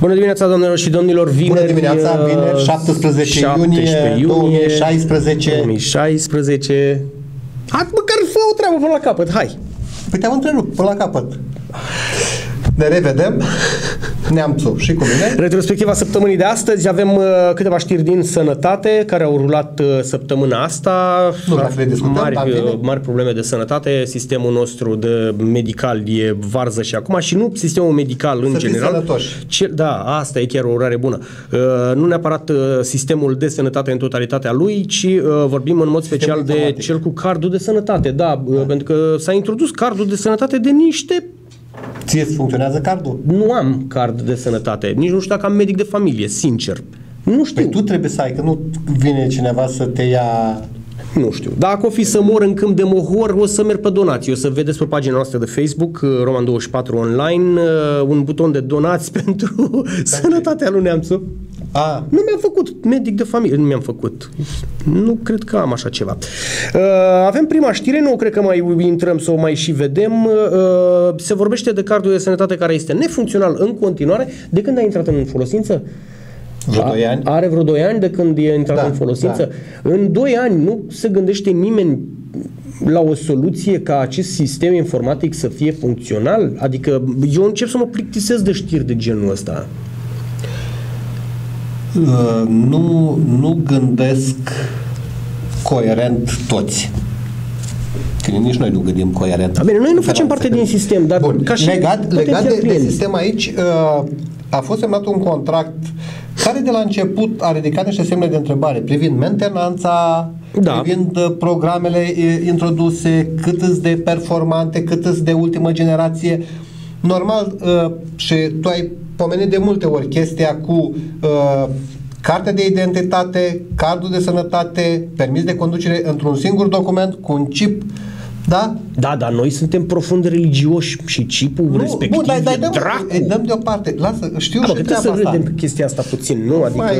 Bună dimineața, doamnelor și domnilor! Vineri, bună dimineața, vineri, 17 iunie 2016. Hai, măcar fă o treabă până la capăt, hai! Păi te-am întrerupt până la capăt. Ne revedem, Neamțu și cu mine. Retrospectiva săptămânii de astăzi, avem câteva știri din sănătate care au rulat săptămâna asta. Nu vreau să le discutăm, mari probleme de sănătate, sistemul nostru de medical e varză și acum și nu sistemul medical în general. Da, asta e chiar o urare bună. Nu neapărat sistemul de sănătate în totalitatea lui, ci vorbim în mod special de cel cu cardul de sănătate. Da, pentru că s-a introdus cardul de sănătate de niște... Ție funcționează cardul? Nu am card de sănătate. Nici nu știu dacă am medic de familie, sincer. Nu știu. Păi tu trebuie să ai, că nu vine cineva să te ia... Nu știu. Dacă o fi să mor în câmp de mohor, o să merg pe donații. O să vedeți pe pagina noastră de Facebook, Roman24 online, un buton de donați pentru sănătatea lui Neamțu. A. Nu mi-am făcut medic de familie. Nu mi-am făcut. Nu cred că am așa ceva. Avem prima știre. Nu cred că mai intrăm să o mai și vedem. Se vorbește de cardul de sănătate care este nefuncțional în continuare. De când a intrat în folosință? Vreo 2 ani. Are vreo 2 ani de când e intrat în folosință. Da. În 2 ani nu se gândește nimeni la o soluție ca acest sistem informatic să fie funcțional? Adică eu încep să mă plictisesc de știri de genul ăsta. Nu gândesc coerent toți. Când nici noi nu gândim coerent. Bine, noi nu facem parte din sistem, dar ca și legat de sistem aici, a fost semnat un contract care de la început a ridicat niște semne de întrebare privind mentenanța, privind programele introduse, cât sunt de performante, cât sunt de ultimă generație. Normal, și tu ai pomenit de multe ori chestia cu cartea de identitate, cardul de sănătate, permis de conducere într-un singur document cu un chip. Da? Da, dar noi suntem profund religioși și chipul respectiv e dracu. Dăm deoparte. Lasă, știu și treaba asta. Că trebuie să râdem chipul asta puțin, nu? Adică,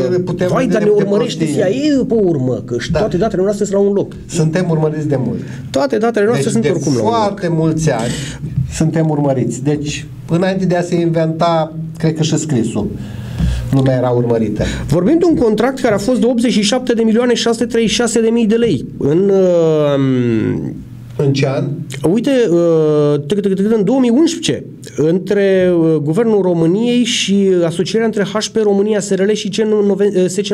vai, dar ne urmărește CIA pe urmă, că toate datele noastre sunt la un loc. Suntem urmăriți de mult. Toate datele noastre sunt oricum la un loc. De foarte mulți ani suntem urmăriți. Deci, înainte de a se inventa, cred că și scrisul nu mai era urmărită. Vorbim de un contract care a fost de 87.636.000 de lei. În ce an? Uite, în 2011, între Guvernul României și asocierea între H&P România SRL și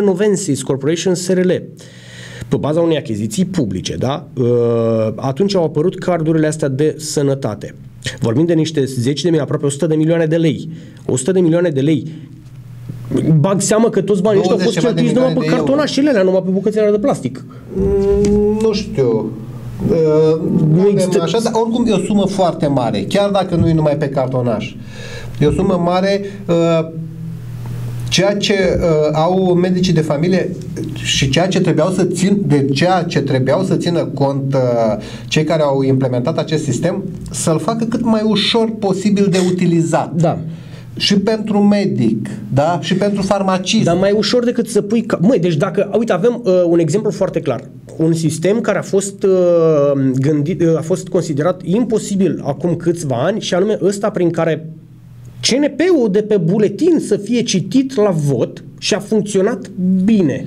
Novensys Corporation SRL, pe baza unei achiziții publice, da? Atunci au apărut cardurile astea de sănătate. Vorbim de niște 10 de mii, aproape 100 de milioane de lei. 100 de milioane de lei. Bag seama că toți banii ăștia au fost cheltuiți numai pe cartonașele alea, numai pe bucățele de plastic. Nu știu... Așa, dar oricum e o sumă foarte mare, chiar dacă nu e numai pe cartonaș. E o sumă mare. Ceea ce au medicii de familie și ceea ce trebuiau să țin, de ceea ce trebuiau să țină cont cei care au implementat acest sistem, să-l facă cât mai ușor posibil de utilizat. Da. Și pentru medic, da? Și pentru farmacist. Dar mai ușor decât să pui... Măi, deci dacă... Uite, avem un exemplu foarte clar. Un sistem care a fost gândit, a fost considerat imposibil acum câțiva ani, și anume ăsta prin care CNP-ul de pe buletin să fie citit la vot, și a funcționat bine.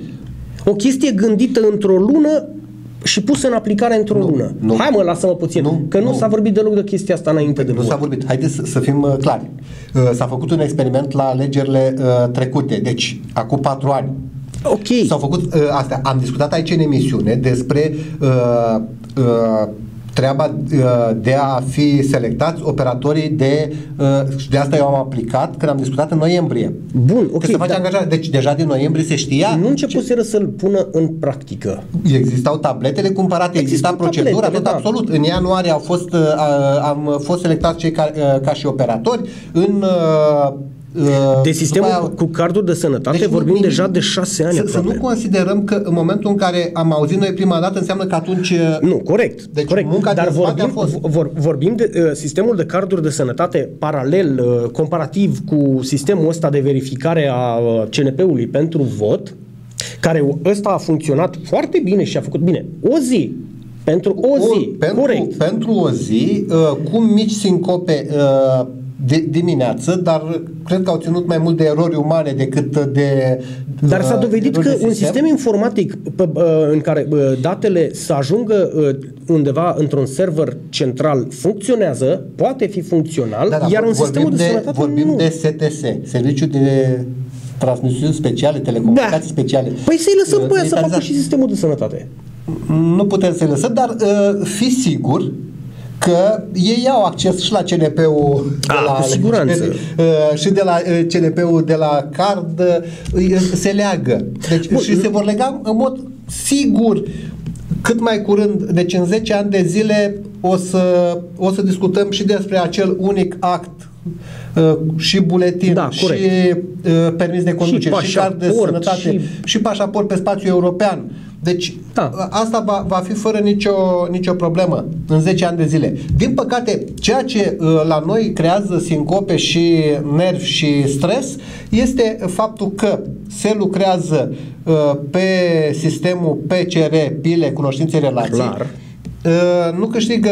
O chestie gândită într-o lună și pusă în aplicare într-o lună. Nu. Hai mă, lasă-mă puțin, că nu s-a vorbit deloc de chestia asta înainte de vot. Nu s-a vorbit. Haideți să fim clari. S-a făcut un experiment la alegerile trecute, deci acum 4 ani. Okay. S-au făcut astea. Am discutat aici în emisiune despre treaba de a fi selectați operatorii de... Și de asta eu am aplicat când am discutat în noiembrie. Bun, ok. Că se face angajare. Deci deja din noiembrie se știa... Nu începuseră să-l pună în practică. Existau tabletele cumpărate, exista procedura, tot absolut. În ianuarie au fost, am fost selectați cei ca și operatori în... De sistemul cu cardul de sănătate, deci vorbim deja de 6 ani. Să nu considerăm că în momentul în care am auzit noi prima dată, înseamnă că atunci... Nu, corect. Deci corect. Dar vorbim de sistemul de carduri de sănătate paralel, comparativ cu sistemul ăsta de verificare a CNP-ului pentru vot, care ăsta a funcționat foarte bine și a făcut bine. Pentru o zi, corect. Pentru o zi, cu mici sincope dimineață, dar cred că au ținut mai mult de erori umane decât de... Dar s-a dovedit că un sistem informatic în care datele să ajungă undeva într-un server central funcționează, poate fi funcțional, da, iar în sistemul de sănătate vorbim de STS, Serviciul de Transmisiuni Speciale, Telecomunicații Speciale. Păi să-i lăsăm pe aia să facă și sistemul de sănătate. Nu putem să-i lăsăm, dar fi sigur că ei au acces și la CNP-ul și de la CNP-ul de la card, se leagă. Deci, și se vor lega în mod sigur cât mai curând. Deci în 10 ani de zile o să discutăm și despre acel unic act și buletin, da, și permis de conducere, și card de sănătate, și pașaport pe spațiu european. Deci asta va fi fără nicio problemă în 10 ani de zile. Din păcate, ceea ce la noi creează sincope și nervi și stres este faptul că se lucrează pe sistemul PCR, pile, cunoștințe, relații. Clar. Nu câștigă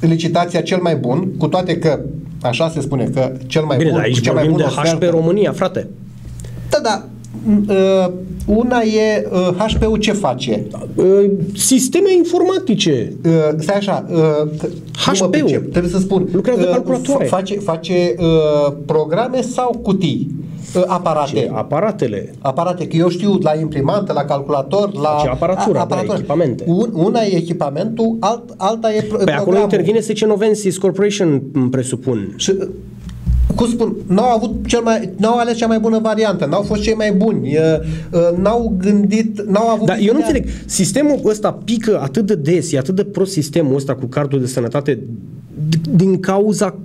licitația cel mai bun, cu toate că așa se spune, că cel mai bun, aici cel mai bun de H&P România, frate. Da, da. Una e HP-ul ce face? Sisteme informatice. Stai așa, HP-ul, trebuie să spun, lucrează calculatoare. Face programe sau cutii? Aparate. Aparate, că eu știu, la imprimantă, la calculator, la aparatură, la echipamente. Una e echipamentul, alta e programul. Pe acolo intervine SC Novensys Corporation, presupun. Și, cum spun, n-au ales cea mai bună variantă, n-au fost cei mai buni, n-au gândit, n-au avut... Dar eu nu înțeleg, sistemul ăsta pică atât de des, e atât de prost sistemul ăsta cu cardul de sănătate din cauza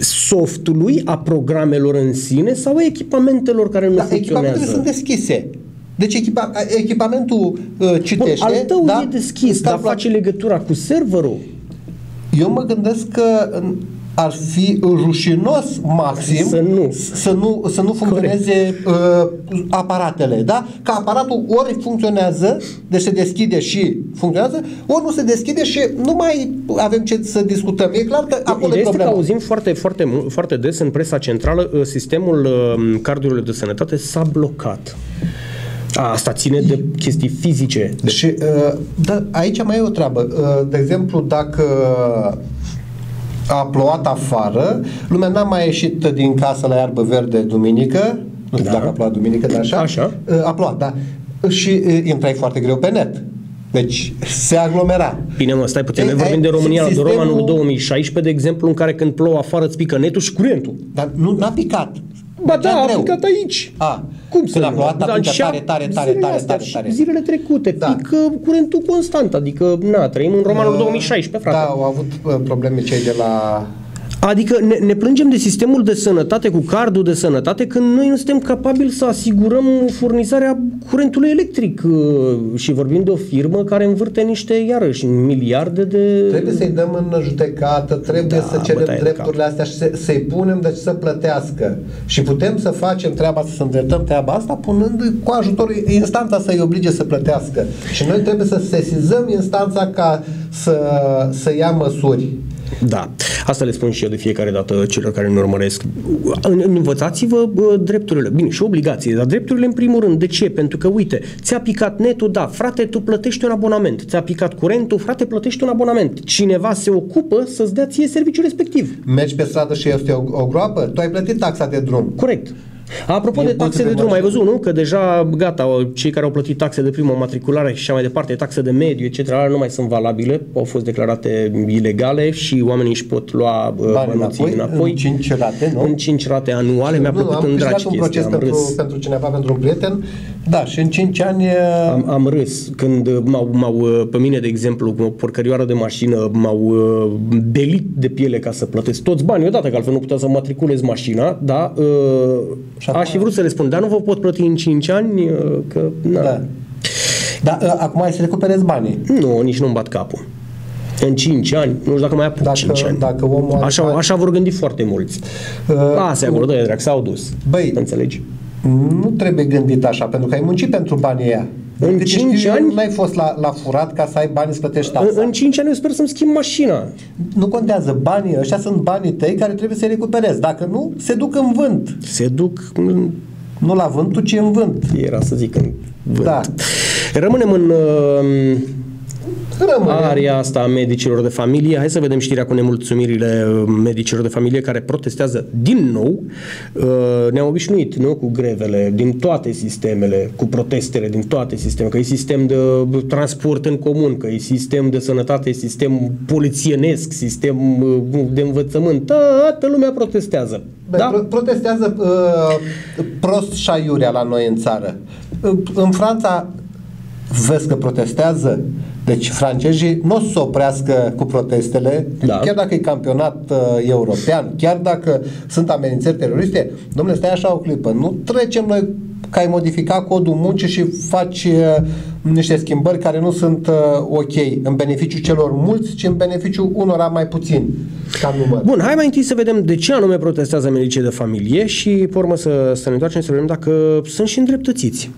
softului, a programelor în sine sau a echipamentelor care nu funcționează. Echipamentele sunt deschise. Deci echipamentul citește... Bun, al tău e deschis, dar face legătura cu serverul. Eu mă gândesc că... ar fi rușinos maxim să nu funcționeze aparatele, da? Că aparatul ori funcționează, deci se deschide și funcționează, ori nu se deschide și nu mai avem ce să discutăm. E clar că acolo e problema. Că auzim foarte, foarte, foarte des în presa centrală, sistemul cardurilor de sănătate s-a blocat. Asta ține de chestii fizice. Și da, aici mai e o treabă. De exemplu, dacă a plouat afară, lumea n-a mai ieșit din casă la iarbă verde duminică, nu știu dacă a plouat duminică, dar așa. A plouat, da. Și intrai foarte greu pe net. Deci se aglomera. Bine, mă, stai puțin. Noi vorbim de România, de anul 2016, de exemplu, în care când plouă afară îți pică netul și curentul. Dar nu n-a picat. Ba da, a picat aici. Cum să nu? Tare. Zilele trecute, pică curentul constant, adică, na, trăim în Romanul 2016, frate. Da, au avut probleme cei de la... Adică ne plângem de sistemul de sănătate cu cardul de sănătate când noi nu suntem capabili să asigurăm furnizarea curentului electric și vorbim de o firmă care învârte niște, iarăși, miliarde de... Trebuie să-i dăm în judecată, trebuie să cerem drepturile astea și să-i punem, deci să plătească. Și putem să facem treaba asta, să îndreptăm treaba asta punându-i cu ajutorul instanța să-i oblige să plătească. Și noi trebuie să sesizăm instanța ca să ia măsuri. Da, asta le spun și eu de fiecare dată celor care ne urmăresc. Învățați-vă drepturile, bine, și obligații, dar drepturile în primul rând. De ce? Pentru că, uite, ți-a picat netul, da, frate, tu plătești un abonament. Ți-a picat curentul, frate, plătești un abonament. Cineva se ocupă să-ți dea ție serviciul respectiv. Mergi pe stradă și este o groapă? Tu ai plătit taxa de drum. Corect. Apropo de taxe de drum, ai văzut, nu? Că deja, gata, cei care au plătit taxe de primă matriculare și așa mai departe, taxe de mediu, etc., nu mai sunt valabile, au fost declarate ilegale și oamenii își pot lua bănuții înapoi. În 5 rate, nu? În 5 rate anuale, mi-a plăcut în dragi chestia. Am râs pentru cineva, pentru un prieten, da, și în 5 ani... Am râs când pe mine, de exemplu, cu o porcărioară de mașină, m-au belit de piele ca să plătesc toți banii odată, că altfel nu puteam să matriculez mașina, da? Aș fi vrut să le spun, dar nu vă pot plăti în 5 ani, că... Dar acum ai să recuperezi banii. Nu, nici nu-mi bat capul. În 5 ani, nu știu dacă mai apuc 5 ani. Dacă omul așa vor gândi foarte mulți. Asta e acolo, dă-i drag, s-au dus. Băi, înțelegi? Nu trebuie gândit așa, pentru că ai muncit pentru banii aia. În 5 ani... n-ai fost la furat ca să ai bani să plătești taxa. În 5 ani eu sper să-mi schimb mașina. Nu contează, banii ăștia sunt banii tăi care trebuie să-i recuperezi. Dacă nu, se duc în vânt. Se duc... Nu la vântul, ci în vânt. Era să zic în vânt. Da. Rămânem în... Area asta a medicilor de familie. Hai să vedem știrea cu nemulțumirile medicilor de familie care protestează din nou. Ne-am obișnuit, nu? Cu grevele din toate sistemele, cu protestele din toate sistemele, că e sistem de transport în comun, că e sistem de sănătate, e sistem polițienesc, sistem de învățământ. Toată lumea protestează. Da? Protestează prost și aiurea la noi în țară. În Franța vezi că protestează. Deci francezii nu o să oprească cu protestele, da, chiar dacă e campionat european, chiar dacă sunt amenințări teroriste. Dom'le, stai așa o clipă, nu trecem noi că ai modificat codul muncii și faci niște schimbări care nu sunt ok în beneficiu celor mulți, ci în beneficiu unora mai puțin ca număr. Bun, hai mai întâi să vedem de ce anume protestează medicii de familie și pe urmă să ne întoarcem să vedem dacă sunt și îndreptățiți.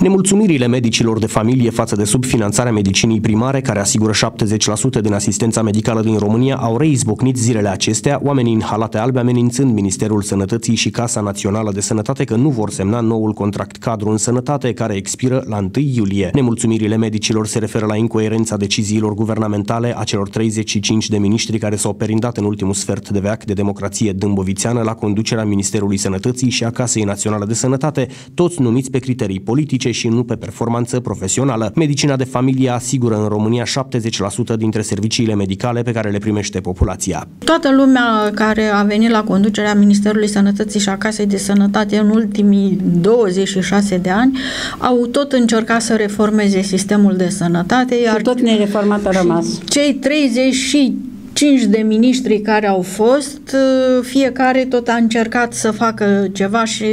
Nemulțumirile medicilor de familie față de subfinanțarea medicinii primare, care asigură 70% din asistența medicală din România, au reizbucnit zilele acestea, oamenii în halate albe amenințând Ministerul Sănătății și Casa Națională de Sănătate că nu vor semna noul contract cadru în sănătate, care expiră la 1 iulie. Nemulțumirile medicilor se referă la incoerența deciziilor guvernamentale a celor 35 de miniștri care s-au perindat în ultimul sfert de veac de democrație dâmbovițeană la conducerea Ministerului Sănătății și a Casei Naționale de Sănătate, toți numiți pe criterii politice și nu pe performanță profesională. Medicina de familie asigură în România 70% dintre serviciile medicale pe care le primește populația. Toată lumea care a venit la conducerea Ministerului Sănătății și a Casei de Sănătate în ultimii 26 de ani au tot încercat să reformeze sistemul de sănătate. Iar și tot nereformat a rămas. Cei 35 de miniștri care au fost, fiecare tot a încercat să facă ceva și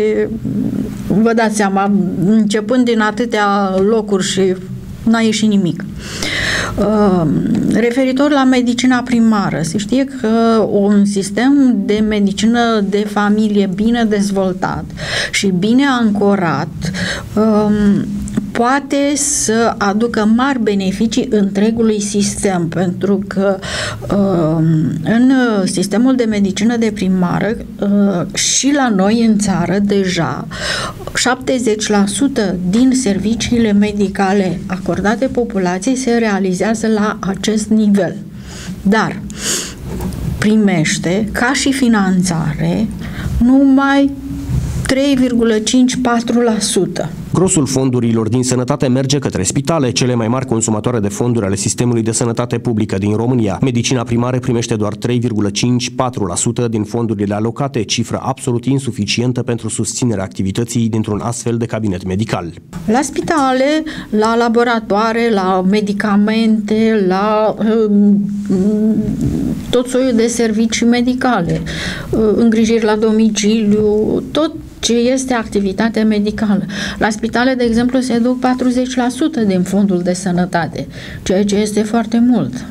vă dați seama, începând din atâtea locuri și n-a ieșit nimic. Referitor la medicina primară, se știe că un sistem de medicină de familie bine dezvoltat și bine ancorat poate să aducă mari beneficii întregului sistem, pentru că în sistemul de medicină de primară și la noi în țară deja 70% din serviciile medicale acordate populației se realizează la acest nivel. Dar primește ca și finanțare numai 3,54%. Grosul fondurilor din sănătate merge către spitale, cele mai mari consumatoare de fonduri ale sistemului de sănătate publică din România. Medicina primară primește doar 3,54% din fondurile alocate, cifră absolut insuficientă pentru susținerea activității dintr-un astfel de cabinet medical. La spitale, la laboratoare, la medicamente, la tot soiul de servicii medicale, îngrijiri la domiciliu, tot ce este activitatea medicală. La spitale, de exemplu, se duc 40% din fondul de sănătate, ceea ce este foarte mult.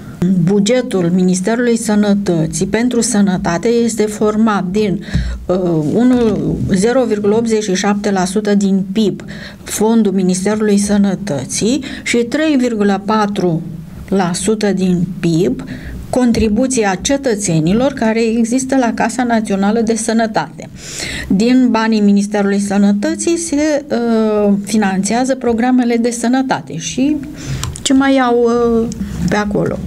Bugetul Ministerului Sănătății pentru sănătate este format din 0,87% din PIB, fondul Ministerului Sănătății, și 3,4% din PIB, contribuția cetățenilor care există la Casa Națională de Sănătate. Din banii Ministerului Sănătății se finanțează programele de sănătate și ce mai au pe acolo.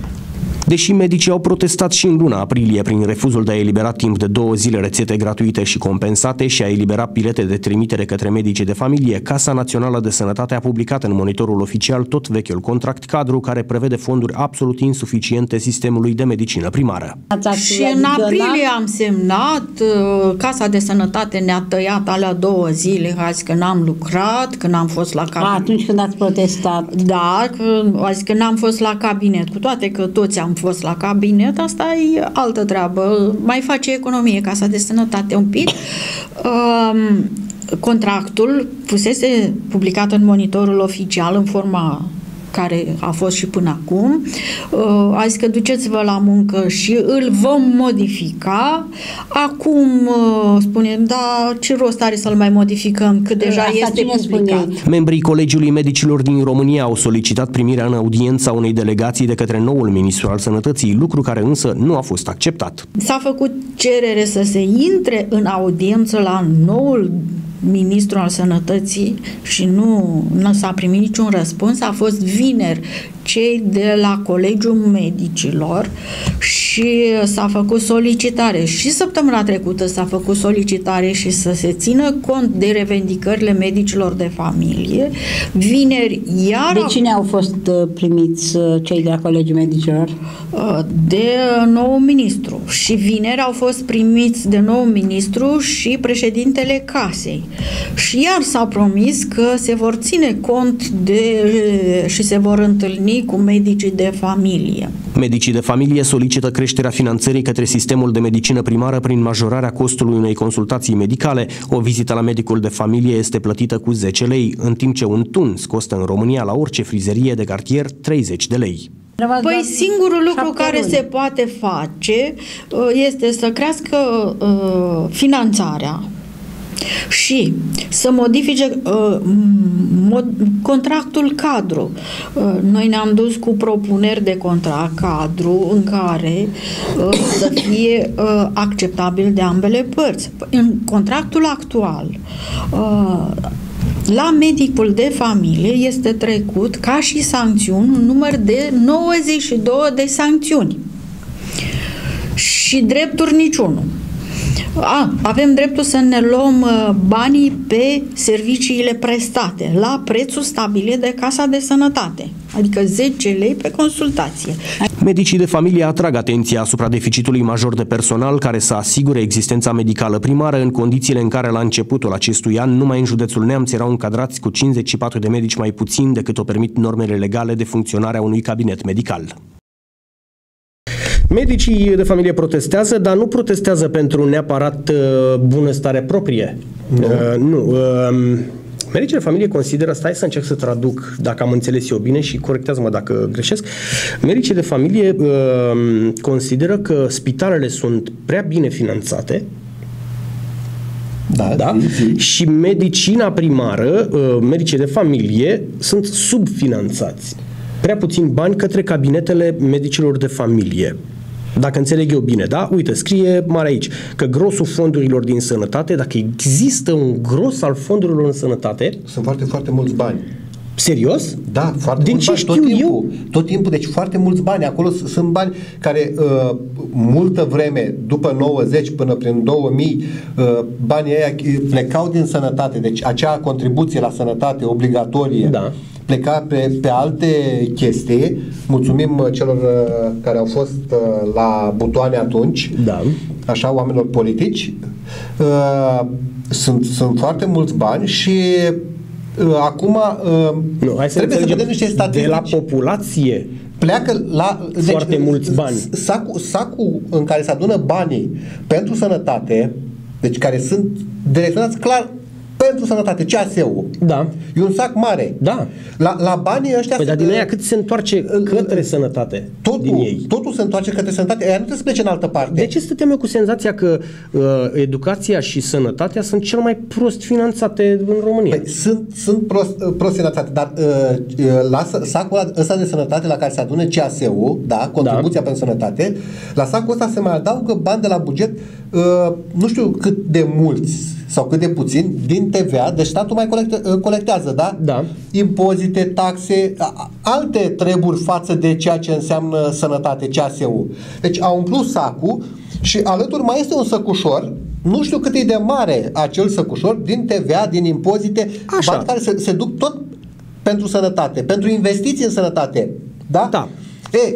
Deși medicii au protestat și în luna aprilie prin refuzul de a elibera timp de 2 zile rețete gratuite și compensate și a elibera bilete de trimitere către medicii de familie, Casa Națională de Sănătate a publicat în monitorul oficial tot vechiul contract cadru care prevede fonduri absolut insuficiente sistemului de medicină primară. Și în aprilie am semnat, Casa de Sănătate ne-a tăiat alea 2 zile, azi când am lucrat, când am fost la cabinet. Atunci când ați protestat. Da, azi când am fost la cabinet, cu toate că toți am fost la cabinet, asta e altă treabă. Mai face economie Casa de Sănătate un pic. Contractul fusese publicat în monitorul oficial în forma care a fost și până acum, a zis că duceți-vă la muncă și îl vom modifica. Acum spunem, da, ce rost are să-l mai modificăm, că deja este publicat. Membrii Colegiului Medicilor din România au solicitat primirea în audiența unei delegații de către noul ministru al Sănătății, lucru care însă nu a fost acceptat. S-a făcut cerere să se intre în audiență la noul ministru al Sănătății și nu s-a primit niciun răspuns. A fost vineri cei de la Colegiul Medicilor și s-a făcut solicitare și săptămâna trecută s-a făcut solicitare și să se țină cont de revendicările medicilor de familie. Vineri iar... De cine au fost primiți cei de la Colegiul Medicilor? De nou ministru. Și vineri au fost primiți de nou ministru și președintele casei. Și iar s-a promis că se vor ține cont de și se vor întâlni cu medicii de familie. Medicii de familie solicită creșterea finanțării către sistemul de medicină primară prin majorarea costului unei consultații medicale. O vizită la medicul de familie este plătită cu 10 lei, în timp ce un tuns costă în România la orice frizerie de cartier 30 de lei. Păi singurul lucru care se poate face este să crească finanțarea și să modifice contractul cadru. Noi ne-am dus cu propuneri de contract cadru în care să fie acceptabil de ambele părți. În contractul actual la medicul de familie este trecut ca și sancțiuni un număr de 92 de sancțiuni și drepturi niciunul. Avem dreptul să ne luăm banii pe serviciile prestate, la prețul stabilit de Casa de Sănătate, adică 10 lei pe consultație. Medicii de familie atrag atenția asupra deficitului major de personal care să asigure existența medicală primară în condițiile în care la începutul acestui an numai în județul Neamț erau încadrați cu 54 de medici mai puțin decât o permit normele legale de funcționare a unui cabinet medical. Medicii de familie protestează, dar nu protestează pentru neapărat bunăstare proprie. Nu. Medicii de familie consideră, stai să încerc să traduc dacă am înțeles eu bine și corectează-mă dacă greșesc, medicii de familie consideră că spitalele sunt prea bine finanțate. Da? Și medicina primară, medicii de familie sunt subfinanțați. Prea puțin bani către cabinetele medicilor de familie. Dacă înțeleg eu bine, da? Uite, scrie mare aici că grosul fondurilor din sănătate, dacă există un gros al fondurilor în sănătate... Sunt foarte, foarte mulți bani. Serios? Da, foarte mulți bani. Din ce știu eu? Tot timpul, deci foarte mulți bani. Acolo sunt bani care multă vreme, după 90 până prin 2000, banii aia plecau din sănătate. Deci acea contribuție la sănătate obligatorie... Da. Pleca pe alte chestii. Mulțumim celor care au fost la butoane atunci, da. Așa, oamenilor politici. Sunt foarte mulți bani și acum trebuie să vedem niște statistici. De la populație pleacă la... Foarte mulți bani. Sacul în care se adună banii pentru sănătate, deci care sunt direcționați clar pentru sănătate, CAS-ul. Da. E un sac mare. Da. La banii ăștia... Păi, dar din aia cât se întoarce către sănătate? Totul se întoarce către sănătate, aia nu trebuie să plece în altă parte. De ce stăteam eu cu senzația că educația și sănătatea sunt cel mai prost finanțate în România? Păi, sunt prost finanțate, dar la sacul ăsta de sănătate la care se adună CAS-ul, da, contribuția pentru sănătate, la sacul ăsta se mai adaugă bani de la buget, nu știu cât de mulți sau cât de puțin, din TVA, deci statul mai colectează, da? Da. Impozite, taxe, alte treburi față de ceea ce înseamnă sănătate, CAS-ul. Deci au umplut sacul și alături mai este un săcușor, nu știu cât e de mare acel săcușor, din TVA, din impozite, bani care se duc tot pentru sănătate, pentru investiții în sănătate. Da? Da. E,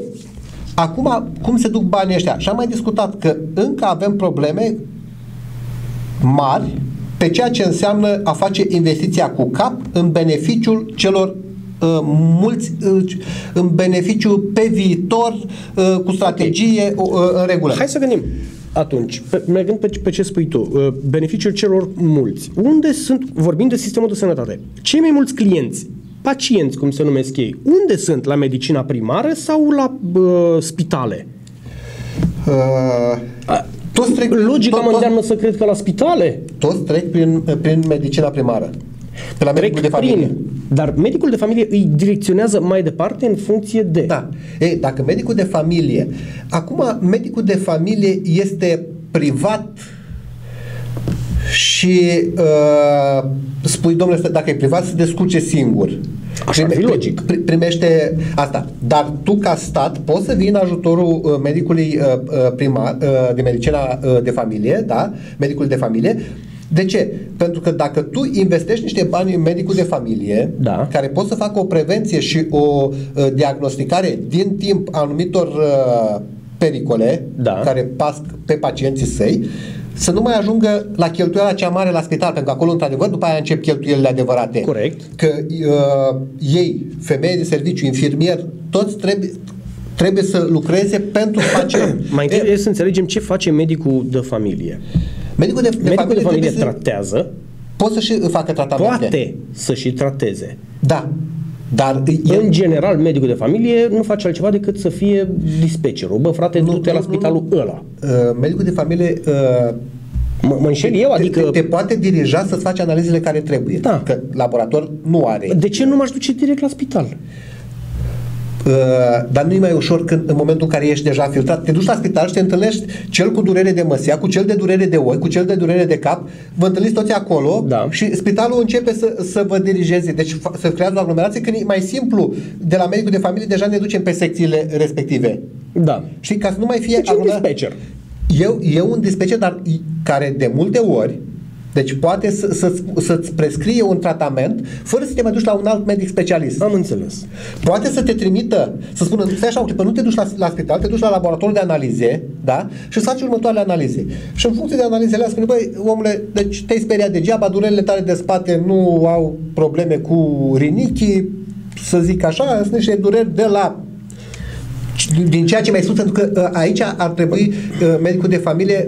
acum, cum se duc banii ăștia? Și am mai discutat că încă avem probleme mari pe ceea ce înseamnă a face investiția cu cap în beneficiul celor mulți, în beneficiu pe viitor, cu strategie în regulă. Hai să gândim atunci, mergând pe ce spui tu, beneficiul celor mulți. Unde sunt, vorbim de sistemul de sănătate, cei mai mulți clienți pacienți, cum se numesc ei, unde sunt? La medicina primară sau la spitale? Logica mă îndeamnă să cred că la spitale. Toți trec prin medicina primară. Pe la medicul de familie. Dar medicul de familie îi direcționează mai departe în funcție de... Da. Ei, dacă medicul de familie... Acum, medicul de familie este privat și spui, domnule, dacă e privat, se descurce singur. Așa ar fi logic. Primește asta. Dar tu, ca stat, poți să vii în ajutorul medicului primar, de medicina de familie, da? Medicul de familie. De ce? Pentru că dacă tu investești niște bani în medicul de familie, da, care poți să facă o prevenție și o diagnosticare din timp a anumitor pericole, da, care pasc pe pacienții săi, să nu mai ajungă la cheltuiala cea mare la spital, pentru că acolo, într-adevăr, după aia încep cheltuielile adevărate. Corect. Că ei, femeie de serviciu, infirmier, toți trebuie să lucreze pentru pacient. Mai trebuie să înțelegem ce face medicul de familie. Medicul de familie tratează. Poate să și facă tratamente. Poate să și trateze. Da. Dar în general, medicul de familie nu face altceva decât să fie dispecerul. Bă, frate, du-te la spitalul ăla. Medicul de familie... mă înșel eu, adică... Te poate dirija să-ți faci analizele care trebuie. Da. Că laborator nu are. De ce nu m-aș duce direct la spital? Dar nu e mai ușor când, în momentul în care ești deja filtrat, te duci la spital și te întâlnești cel cu durere de măsea, cu cel de durere de ochi, cu cel de durere de cap, vă întâlniți toți acolo, da, și spitalul începe să vă dirigeze, deci să creează o aglomerație, când e mai simplu, de la medicul de familie deja ne ducem pe secțiile respective. Da. Știi, ca să nu mai fie... Deci un dispatcher. E un dispatcher, dar care de multe ori, deci poate să-ți prescrie un tratament fără să te mai duci la un alt medic specialist. Am înțeles. Poate să te trimită, să spună, stai așa o clipă, nu te duci la spital, te duci la laboratorul de analize, da? Și îți faci următoarele analize. Și în funcție de analizele astea, spune, băi, omule, deci te-ai speriat degeaba, durerile tale de spate nu au probleme cu rinichii, să zic așa, sunt niște dureri de la... din ceea ce mai spus, pentru că aici ar trebui medicul de familie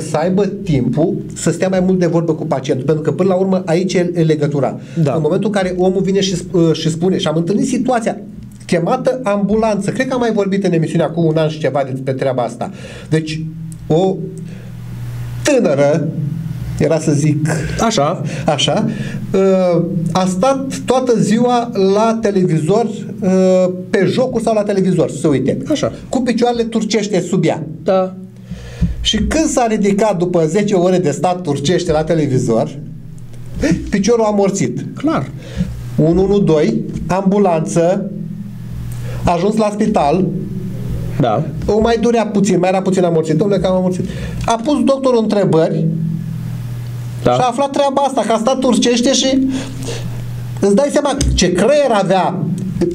să aibă timpul să stea mai mult de vorbă cu pacientul, pentru că până la urmă aici e legătura. Da. În momentul în care omul vine și spune, și am întâlnit situația, chemată ambulanță, cred că am mai vorbit în emisiunea cu un an și ceva despre treaba asta. Deci, o tânără, era să zic așa, a stat toată ziua la televizor, pe jocuri sau la televizor, să uite, așa, cu picioarele turcește sub ea. Da. Și când s-a ridicat după 10 ore de stat turcește la televizor, piciorul a morțit. Clar. 112, ambulanță, a ajuns la spital. Da. O mai durea puțin, mai era puțin amorțit. Dom'le, că am amorțit. A pus doctorul întrebări. Da. Și a aflat treaba asta, că a stat turcește și îți dai seama ce creier avea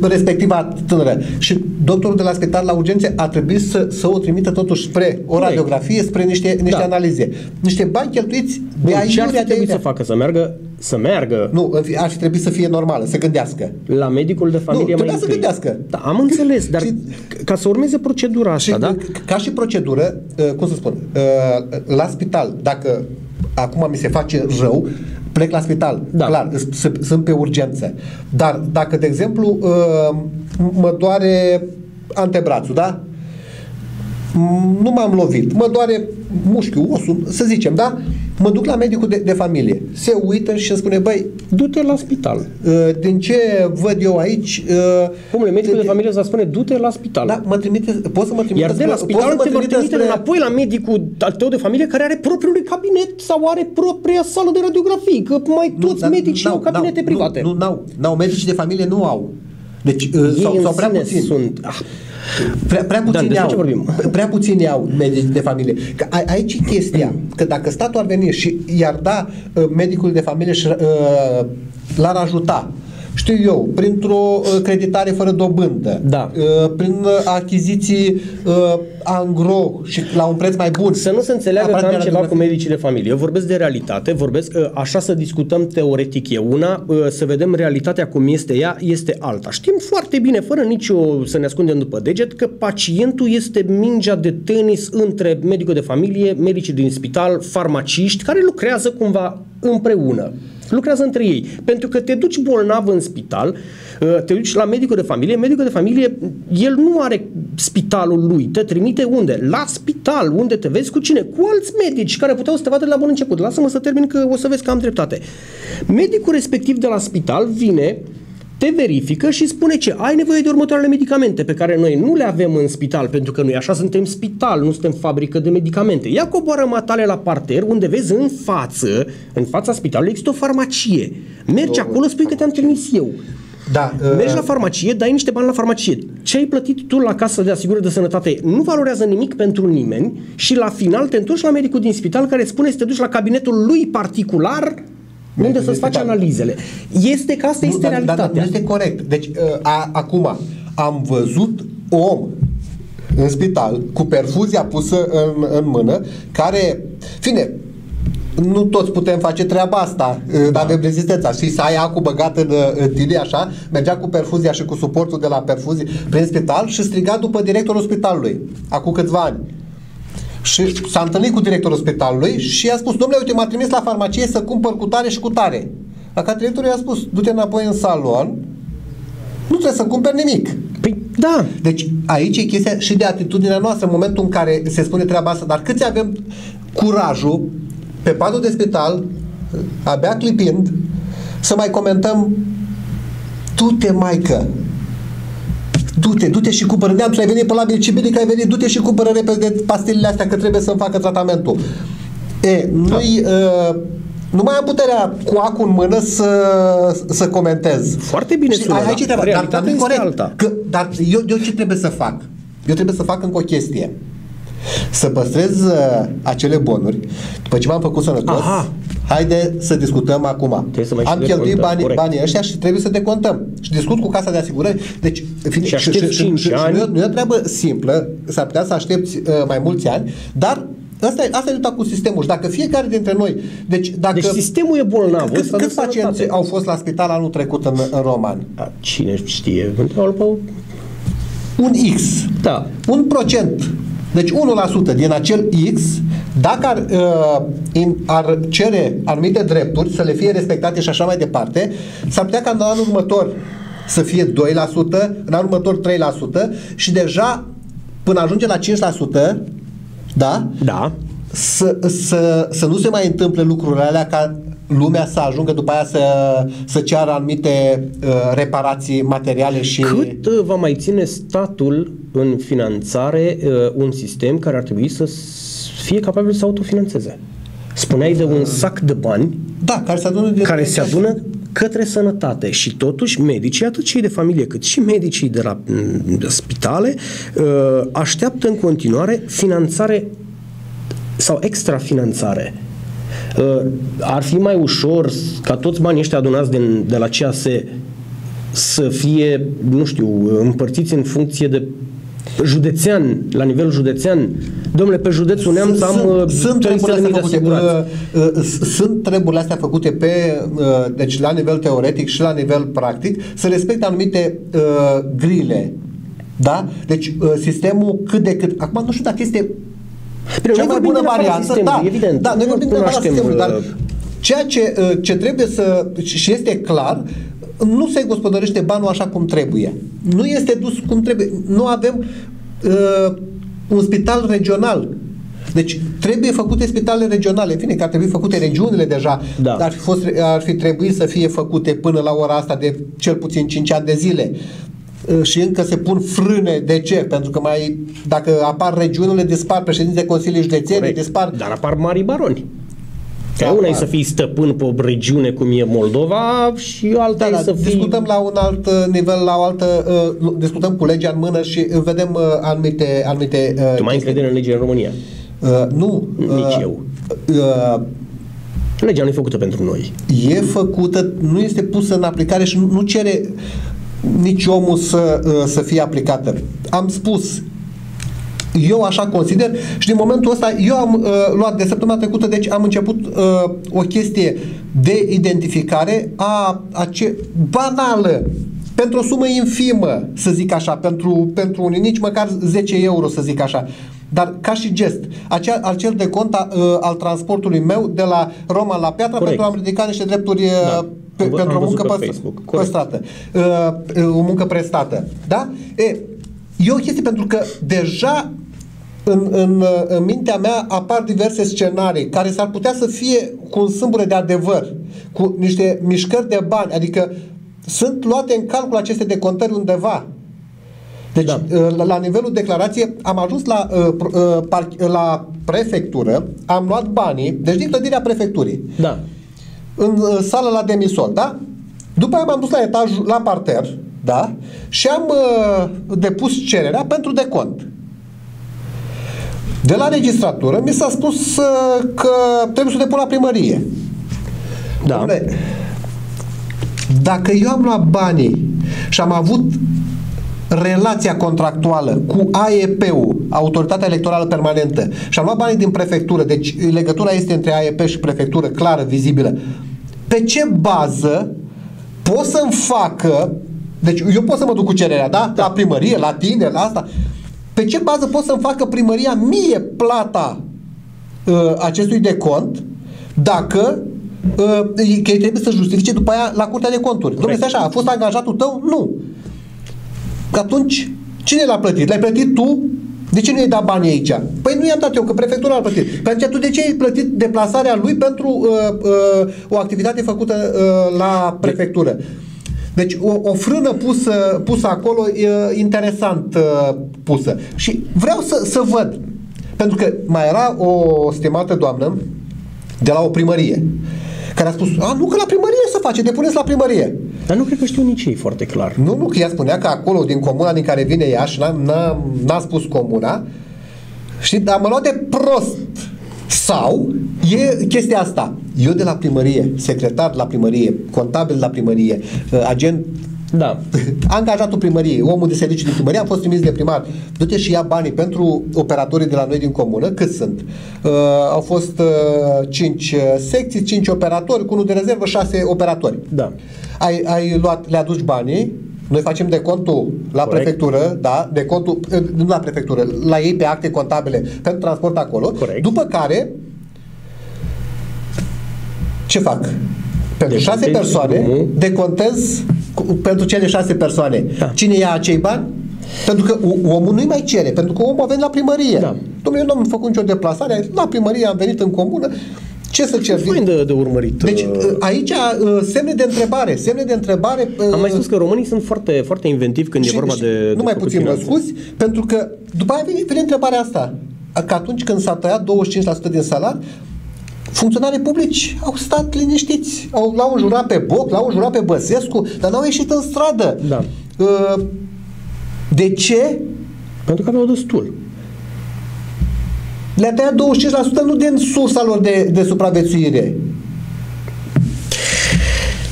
respectiva tânără. Și doctorul de la spital, la urgențe, a trebuit să o trimită totuși spre o radiografie, spre niște da, analize. Niște bani cheltuiți de aici. Ce ar fi trebuit să facă? Să meargă? Nu, ar fi trebuit să fie normală, să gândească. La medicul de familie mai întâi. Nu, să gândească. Da, am înțeles, dar și, ca să urmeze procedura asta, și, da? Ca și procedură, cum să spun, la spital, dacă acum mi se face rău, plec la spital, da, clar, sunt pe urgență. Dar dacă, de exemplu, mă doare antebrațul, da? Nu m-am lovit, mă doare mușchiul, osul, să zicem, da? Mă duc la medicul de familie, se uită și îmi spune, băi, du-te la spital. Din ce văd eu aici... Omule, medicul de familie îți spune, du-te la spital. Da, poți să mă trimite... Iar de la spital te vor trimite înapoi la medicul al tău de familie, care are propriul cabinet sau are propria sală de radiografie, că mai toți medicii au cabinete private. Nu, medicii de familie nu au. Deci, sau prea puțin. Sunt... Prea puțini au medici de familie. Că aici e chestia, că dacă statul ar veni și i-ar da medicul de familie și l-ar ajuta, știu eu, printr-o creditare fără dobândă, da, prin achiziții angro și la un preț mai bun. Să nu se înțeleagă că am ceva cu medicii de familie. Eu vorbesc de realitate, vorbesc așa, să discutăm teoretic e una, să vedem realitatea cum este ea, este alta. Știm foarte bine, fără nicio să ne ascundem după deget, că pacientul este mingea de tenis între medicul de familie, medicii din spital, farmaciști, care lucrează cumva împreună. Lucrează între ei. Pentru că te duci bolnav în spital, te duci la medicul de familie, medicul de familie, el nu are spitalul lui, te trimite unde? La spital, unde te vezi cu cine? Cu alți medici care puteau să te vadă de la bun început. Lasă-mă să termin că o să vezi că am dreptate. Medicul respectiv de la spital vine, te verifică și spune ce ai nevoie de următoarele medicamente pe care noi nu le avem în spital, pentru că noi așa suntem spital, nu suntem fabrică de medicamente. Ia coboară matale la parter, unde vezi în față, în fața spitalului există o farmacie. Mergi acolo, spui că te-am trimis eu. Da, mergi la farmacie, dai niște bani la farmacie. Ce ai plătit tu la Casa de Asigurări de Sănătate nu valorează nimic pentru nimeni și la final te întorci la medicul din spital care spune să te duci la cabinetul lui particular unde să-ți faci analizele. Este că asta este realitatea. Nu este corect. Deci, acum, am văzut om în spital cu perfuzia pusă în mână, care, fine, nu toți putem face treaba asta, dar avem rezistența. Și să ai acu băgat în tine, așa, mergea cu perfuzia și cu suportul de la perfuzie prin spital și striga după directorul spitalului, acum câțiva ani. Și s-a întâlnit cu directorul spitalului și i-a spus: domnule, uite, m-a trimis la farmacie să cumpăr cu tare și cu tare. La care directorul i-a spus: du-te înapoi în salon, nu trebuie să cumperi nimic. Păi, da. Deci aici e chestia și de atitudinea noastră în momentul în care se spune treaba asta. Dar câți avem curajul pe patul de spital, abia clipind, să mai comentăm: du-te, maică, du-te, du-te și cumpără, neamțul, ai venit pe la Bircibili, că ai venit, du-te și cumpără repede pastilele astea, că trebuie să-mi facă tratamentul. E, noi nu mai am puterea cu acul în mână să comentez. Foarte bine sună, dar nu corect. Alta. Că, dar eu ce trebuie să fac? Eu trebuie să fac încă o chestie. Să păstrez acele bonuri. După ce m-am făcut sănătos, haide să discutăm acum. Am cheltuit banii ăștia și trebuie să decontăm. Și discut cu Casa de Asigurări. Deci, nu e o treabă simplă, s-ar putea să aștepți mai mulți ani, dar asta e tot cu sistemul. Și dacă fiecare dintre noi... Deci sistemul e bolnav. Câți pacienți au fost la spital anul trecut în Roman? Cine știe? Un X. Da. 1%. Deci 1% din acel X, dacă ar cere anumite drepturi să le fie respectate și așa mai departe, s-ar putea ca în anul următor să fie 2%, în anul următor 3% și deja până ajunge la 5%, da? Da. Să nu se mai întâmple lucrurile alea ca lumea să ajungă după aia să ceară anumite reparații materiale și... Cât va mai ține statul în finanțare un sistem care ar trebui să fie capabil să autofinanțeze? Spuneai de un sac de bani, da, care se adună către sănătate și totuși medicii, atât cei de familie cât și medicii de la spitale, așteaptă în continuare finanțare sau extrafinanțare. Ar fi mai ușor ca toți banii ăștia adunați de la CAS să fie, nu știu, împărțiți în funcție de județean, la nivel județean. Domnule, pe județul Neamț am 300.000 de asigurați. Sunt treburile astea făcute pe, deci la nivel teoretic și la nivel practic, să respecte anumite grile. Da? Deci sistemul cât de cât. Acum nu știu dacă este cea mai bună variantă, da, noi vorbim de la sistemul, dar ceea ce trebuie să, și este clar, nu se gospodărește banul așa cum trebuie. Nu este dus cum trebuie. Nu avem un spital regional. Deci trebuie făcute spitalele regionale. Bine, că ar trebui făcute regiunile deja, da. Dar ar fi trebuit să fie făcute până la ora asta de cel puțin 5 ani de zile. Și încă se pun frâne. De ce? Pentru că dacă apar regiunile, dispar președinți de consilii județene, dispar... Dar apar mari baroni. Că una e să fii stăpân pe o regiune cum e Moldova și alta e să fii... Discutăm la un alt nivel, discutăm cu legea în mână și vedem anumite... Tu mai ai încredere în legea în România? Nu. Nici eu. Legea nu e făcută pentru noi. E făcută, nu este pusă în aplicare și nu cere nici omul să fie aplicată. Am spus, eu așa consider și din momentul ăsta eu am luat de săptămâna trecută, deci am început o chestie de identificare banală, pentru o sumă infimă, să zic așa, pentru unii, nici măcar 10 euro, să zic așa. Dar ca și gest, acel decont al transportului meu de la Roma la Piatra, corect, pentru a-mi ridica niște drepturi, da, pentru o muncă păstrată, o muncă prestată. Da? E o chestie, pentru că deja în mintea mea apar diverse scenarii care s-ar putea să fie cu un sâmbure de adevăr, cu niște mișcări de bani, adică sunt luate în calcul aceste decontări undeva. Deci, da, la nivelul declarației am ajuns la prefectură, am luat banii, deci din clădirea prefecturii, da, în sală la demisol, da? După aia m-am dus la etaj, la parter, da? Și am depus cererea pentru decont. De la registratură mi s-a spus că trebuie să o depun la primărie. Da. Dom'le, dacă eu am luat banii și am avut relația contractuală cu AEP-ul, Autoritatea Electorală Permanentă, și am luat banii din prefectură, deci legătura este între AEP și prefectură, clară, vizibilă, pe ce bază pot să-mi facă, deci eu pot să mă duc cu cererea, da? La primărie, la tine, la asta, pe ce bază pot să-mi facă primăria mie plata acestui decont, dacă că trebuie să justifice după aia la Curtea de Conturi? Dom'le, este așa, a fost angajatul tău? Nu. Că atunci, cine l-a plătit? L-ai plătit tu? De ce nu i-ai dat banii aici? Păi nu i-am dat eu, că prefectura l-a plătit. Păi atunci, tu de ce ai plătit deplasarea lui pentru o activitate făcută la prefectură? Deci o frână pusă acolo, interesant pusă. Și vreau să văd, pentru că mai era o stimată doamnă de la o primărie care a spus: a, nu, că la primărie se face, depuneți la primărie. Dar nu cred că știu nici ei foarte clar. Nu, că ea spunea că acolo, din comuna din care vine ea, și n-a spus comuna, știi, dar mă lua de prost. Sau e chestia asta: eu de la primărie, secretar la primărie, contabil la primărie, agent, da, angajatul primăriei, omul de serviciu din primărie, am fost trimis de primar, du-te și ia banii pentru operatorii de la noi din comună. Cât sunt? Au fost 5 secții, 5 operatori, cu unul de rezervă, 6 operatori. Da. Ai luat, le aduci banii, noi facem decontul la, corect, prefectură, da, decontul, nu la prefectură, la ei pe acte contabile pentru transport acolo, corect, după care ce fac? Pentru 6 persoane, decontez pentru cele 6 persoane. Da. Cine ia acei bani? Pentru că omul nu-i mai cere, pentru că omul a venit la primărie. Da. Dom'le, eu n-am făcut nicio deplasare, la primărie am venit în comună, ce să cer? Fain de urmărit. Deci aici semne de întrebare, semne de întrebare. Am mai spus că românii sunt foarte, foarte inventivi când e vorba de nu mai puțin, mă scuzi, pentru că după aia vine întrebarea asta, că atunci când s-a tăiat 25% din salariu, funcționarii publici au stat liniștiți, l-au înjurat pe Boc, l-au înjurat pe Băsescu, dar n-au ieșit în stradă. Da. De ce? Pentru că aveau destul. Le-a tăiat 25%, nu din sursa lor de supraviețuire.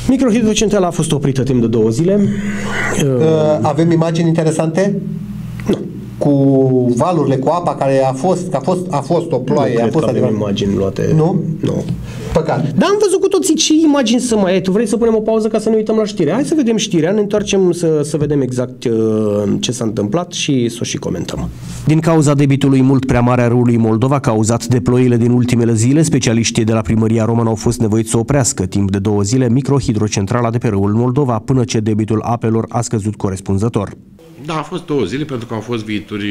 Microhidrocentrala a fost oprită timp de 2 zile. Avem imagini interesante? Nu. Cu valurile, cu apa care a fost o ploaie, nu, a fost adevărat. Imagini luate. Nu? Nu. Păcat. Dar am văzut cu toții ce imagini să mai ai. Tu vrei să punem o pauză ca să ne uităm la știre? Hai să vedem știrea, ne întoarcem să vedem exact ce s-a întâmplat și să o și comentăm. Din cauza debitului mult prea mare a râului Moldova, cauzat de ploile din ultimele zile, specialiștii de la Primăria Română au fost nevoiți să oprească timp de 2 zile microhidrocentrala de pe râul Moldova până ce debitul apelor a scăzut corespunzător. Da, a fost 2 zile pentru că au fost viituri,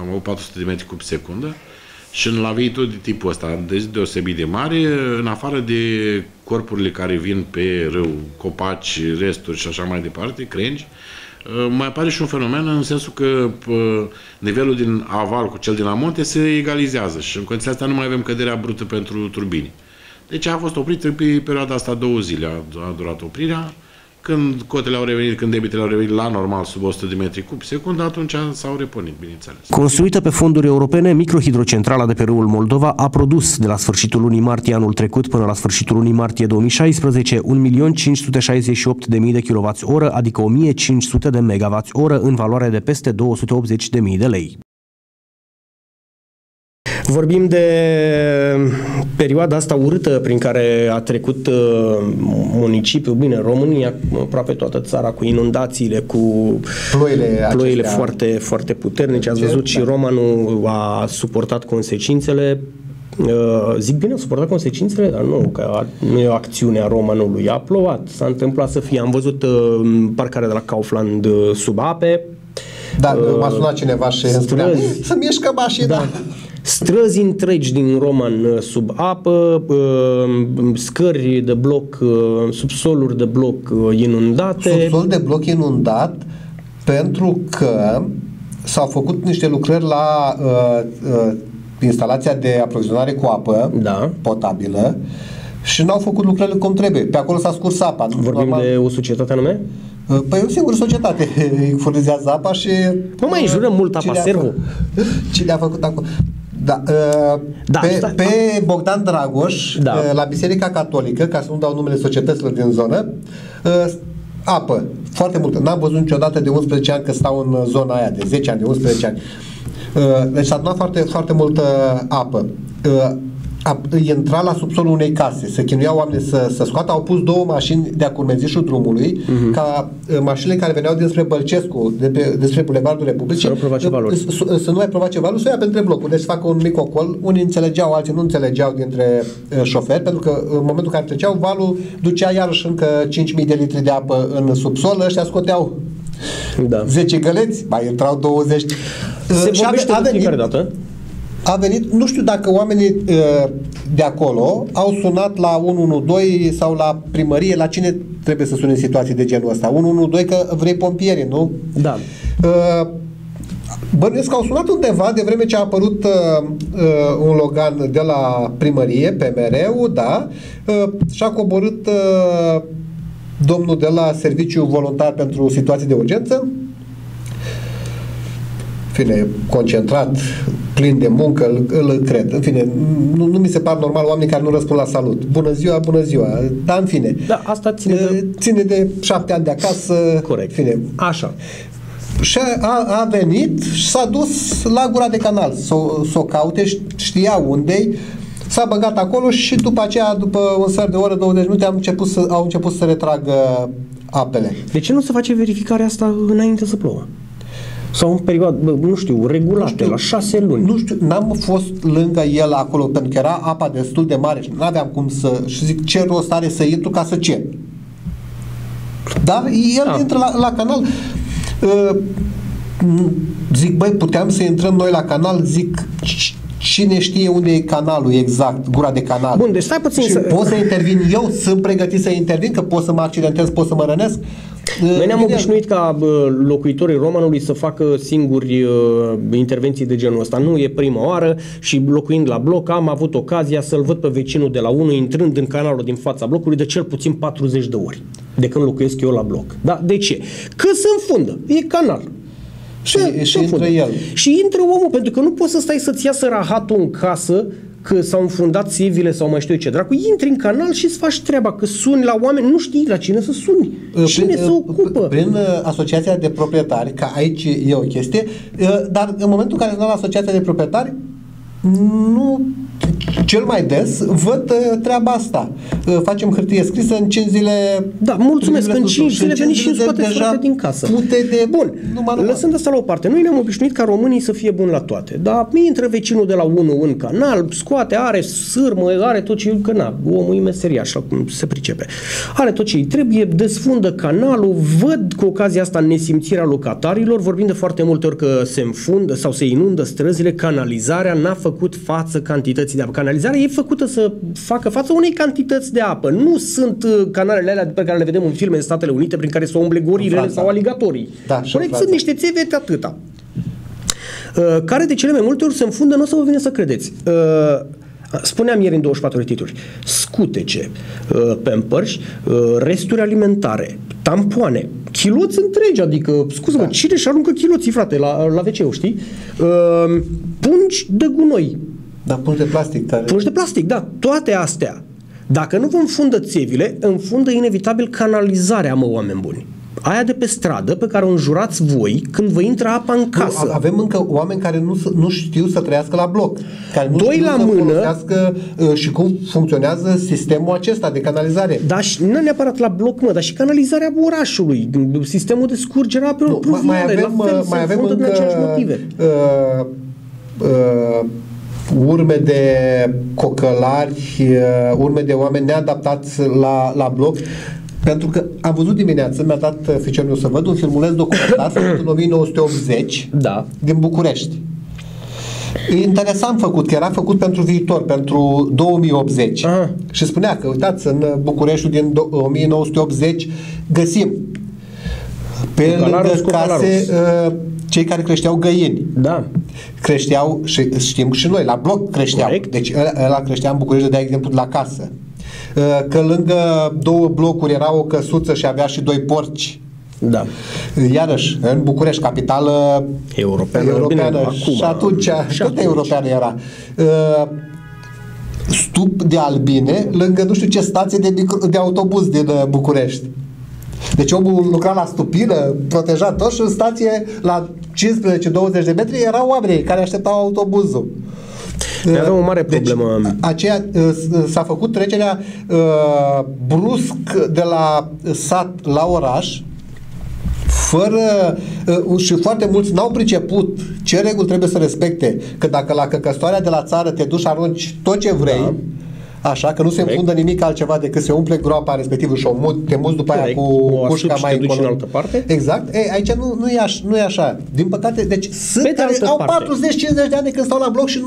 am avut 400 de metri cub secundă și la viituri de tipul ăsta, deci deosebit de mare, în afară de corpurile care vin pe râu, copaci, resturi și așa mai departe, crengi, mai apare și un fenomen în sensul că nivelul din aval cu cel din la monte se egalizează și în condiția asta nu mai avem căderea brută pentru turbini. Deci a fost oprit pe perioada asta 2 zile, a durat oprirea. Când cotele au revenit, când debitele au revenit la normal sub 100 de metri cub secundă, atunci s-au repornit, bineînțeles. Construită pe fonduri europene, microhidrocentrala de pe râul Moldova a produs de la sfârșitul lunii martie anul trecut până la sfârșitul lunii martie 2016 1.568.000 de kWh, adică 1.500 de MWh în valoare de peste 280.000 de lei. Vorbim de perioada asta urâtă prin care a trecut municipiul, bine, România, aproape toată țara, cu inundațiile, cu ploile foarte, foarte puternice. Ați văzut și Romanul a suportat consecințele. Zic bine, a suportat consecințele, dar nu, că nu e o acțiune a Romanului. A plouat, s-a întâmplat să fie. Am văzut parcarea de la Kaufland sub ape. Da, m-a sunat cineva și îmi spunea să-mi ieșcă mașina. Da. Străzi întregi din Roman sub apă, scări de bloc, subsoluri de bloc inundate. Subsol de bloc inundat pentru că s-au făcut niște lucrări la instalația de aprovizionare cu apă potabilă și n-au făcut lucrările cum trebuie. Pe acolo s-a scurs apa. Vorbim de o societate anume? Păi o singură societate furnizează apa și... Nu mai înjurăm mult APA SERV-ul. Cine a făcut acolo? Da, pe Bogdan Dragoș, la Biserica Catolică, ca să nu dau numele societăților din zonă, apă, foarte multă. N-am văzut niciodată de 11 ani că stau în zona aia, de 10 ani, de 11 ani. Deci s-a adunat foarte, foarte multă apă. Intra la subsolul unei case, se chinuiau oamenii să scoată, au pus două mașini de-a curmezișul drumului, ca mașinile care veneau dinspre Bălcescu, despre Bulevardul Republicii, să nu mai provoace valuri, să ia între blocuri, deci să facă un mic ocol. Unii înțelegeau, alții nu înțelegeau dintre șoferi, pentru că în momentul în care treceau, valul ducea iarăși încă 5.000 de litri de apă în subsol, ăștia scoteau 10 găleți, mai intrau 20. Se vorbește de fiecare dată. A venit, nu știu dacă oamenii de acolo au sunat la 112 sau la primărie, la cine trebuie să sune în situații de genul ăsta? 112 că vrei pompieri, nu? Da. Bănuiesc că au sunat undeva de vreme ce a apărut un slogan de la primărie, PMR-ul, și-a coborât domnul de la Serviciul Voluntar pentru Situații de Urgență. În fine, concentrat, plin de muncă, îl cred. În fine, nu mi se par normal oamenii care nu răspund la salut. Bună ziua, bună ziua. Dar în fine. Da, asta ține de 7 ani de acasă. Corect. Fine. Așa. Și a venit și s-a dus la gura de canal să o caute, știa unde-i, s-a băgat acolo și după aceea, după un sfert de oră, 20 minute, au început să retragă apele. De ce nu se face verificarea asta înainte să plouă? Sau în perioadă, nu știu, regulată, la 6 luni. Nu știu, n-am fost lângă el acolo, pentru că era apa destul de mare și n-aveam cum să... Și zic, ce rost are să intru ca să cer? Dar el intră la canal. Zic, băi, puteam să intrăm noi la canal, zic... Cine știe unde e canalul exact, gura de canal. Bun, deci stai puțin și pot să intervin eu, sunt pregătit să intervin, că pot să mă accidentez, pot să mă rănesc. Noi ne-am obișnuit ca locuitorii Romanului să facă singuri intervenții de genul ăsta. Nu e prima oară și locuind la bloc am avut ocazia să-l văd pe vecinul de la 1 intrând în canalul din fața blocului de cel puțin 40 de ori de când locuiesc eu la bloc. Da? De ce? Că se înfundă. E canal. Și intră el. Și intră omul, pentru că nu poți să stai să-ți iasă rahatul în casă că s-au înfundat țevile sau mai știu eu ce dracu, intri în canal și îți faci treaba, că suni la oameni, nu știi la cine să suni, cine se ocupă. Prin asociația de proprietari, că aici e o chestie, dar în momentul în care sunt la asociația de proprietari, nu... Cel mai des văd treaba asta. Facem hârtie scrisă în 5 zile. Da, mulțumesc, în 5 zile veniți și îmi scoateți frate din casă. Bun, lăsând asta la o parte, noi ne-am obișnuit ca românii să fie buni la toate. Dar intră vecinul de la 1 în canal, scoate, are sârmă, are tot ce... Că na, omul e meseriaș, cum se pricepe. Are tot ce îi trebuie, desfundă canalul, văd cu ocazia asta nesimțirea locatarilor, vorbind de foarte multe ori că se înfundă sau se inundă străzile, canalizarea n-a făcut față cantității de apă. Canalizarea e făcută să facă față unei cantități de apă. Nu sunt canalele alea pe care le vedem în filme în Statele Unite prin care să umble gorilele sau aligatorii. Corect, sunt niște țeve de atâta. Care de cele mai multe ori se înfundă, nu o să vă vine să credeți. Spuneam ieri în 24 de titluri. Scutece, pampers, resturi alimentare, tampoane, chiloți întregi, adică, scuze-mă, cine și aruncă chiloții, frate, la WC-ul, știi? Pungi de gunoi. Dar pungi de plastic. Pungi de plastic, da. Toate astea. Dacă nu vă înfundă țevile, înfundă inevitabil canalizarea, mă, oameni buni. aia de pe stradă pe care o înjurați voi când vă intră apa în casă. Nu, avem încă oameni care nu știu să trăiască la bloc, care nu știu să folosească și cum funcționează sistemul acesta de canalizare. Dar și, nu neapărat la bloc, mă, dar și canalizarea orașului, sistemul de scurgere a apelor pluviale, mai avem încă urme de cocălari, urme de oameni neadaptați la bloc. Pentru că am văzut dimineață, mi-a dat fiicerul meu să văd un filmuleț documentat în 1980 din București. Interesant făcut, că era făcut pentru viitor, pentru 2080. Aha. Și spunea că, uitați, în Bucureștiul din 1980 găsim pe lângă case cei care creșteau găini. Da. Creșteau, și știm și noi, la bloc creșteau. Corect. Deci ăla creștea în București, de exemplu, la casă. Că lângă două blocuri era o căsuță și avea și doi porci. Da. Iarăși, în București, capitală europeană acum, și atunci tot europeană era. Stup de albine lângă nu știu ce stație de autobuz din București. Deci omul lucra la stupină, protejat tot, și în stație la 15-20 de metri erau oamenii care așteptau autobuzul. Avem o mare problemă. Deci, aceea s-a făcut trecerea brusc de la sat la oraș, fără, și foarte mulți n-au priceput ce reguli trebuie să respecte, că dacă la căcăstoarea de la țară te duci, arunci tot ce vrei, așa, că nu se înfundă nimic altceva decât se umple groapa respectivă și te muți după aia cu pușca mai încolo. În altă parte? Exact. Ei, aici nu e așa. Din păcate, deci sunt care au 40-50 de ani când stau la bloc și nu.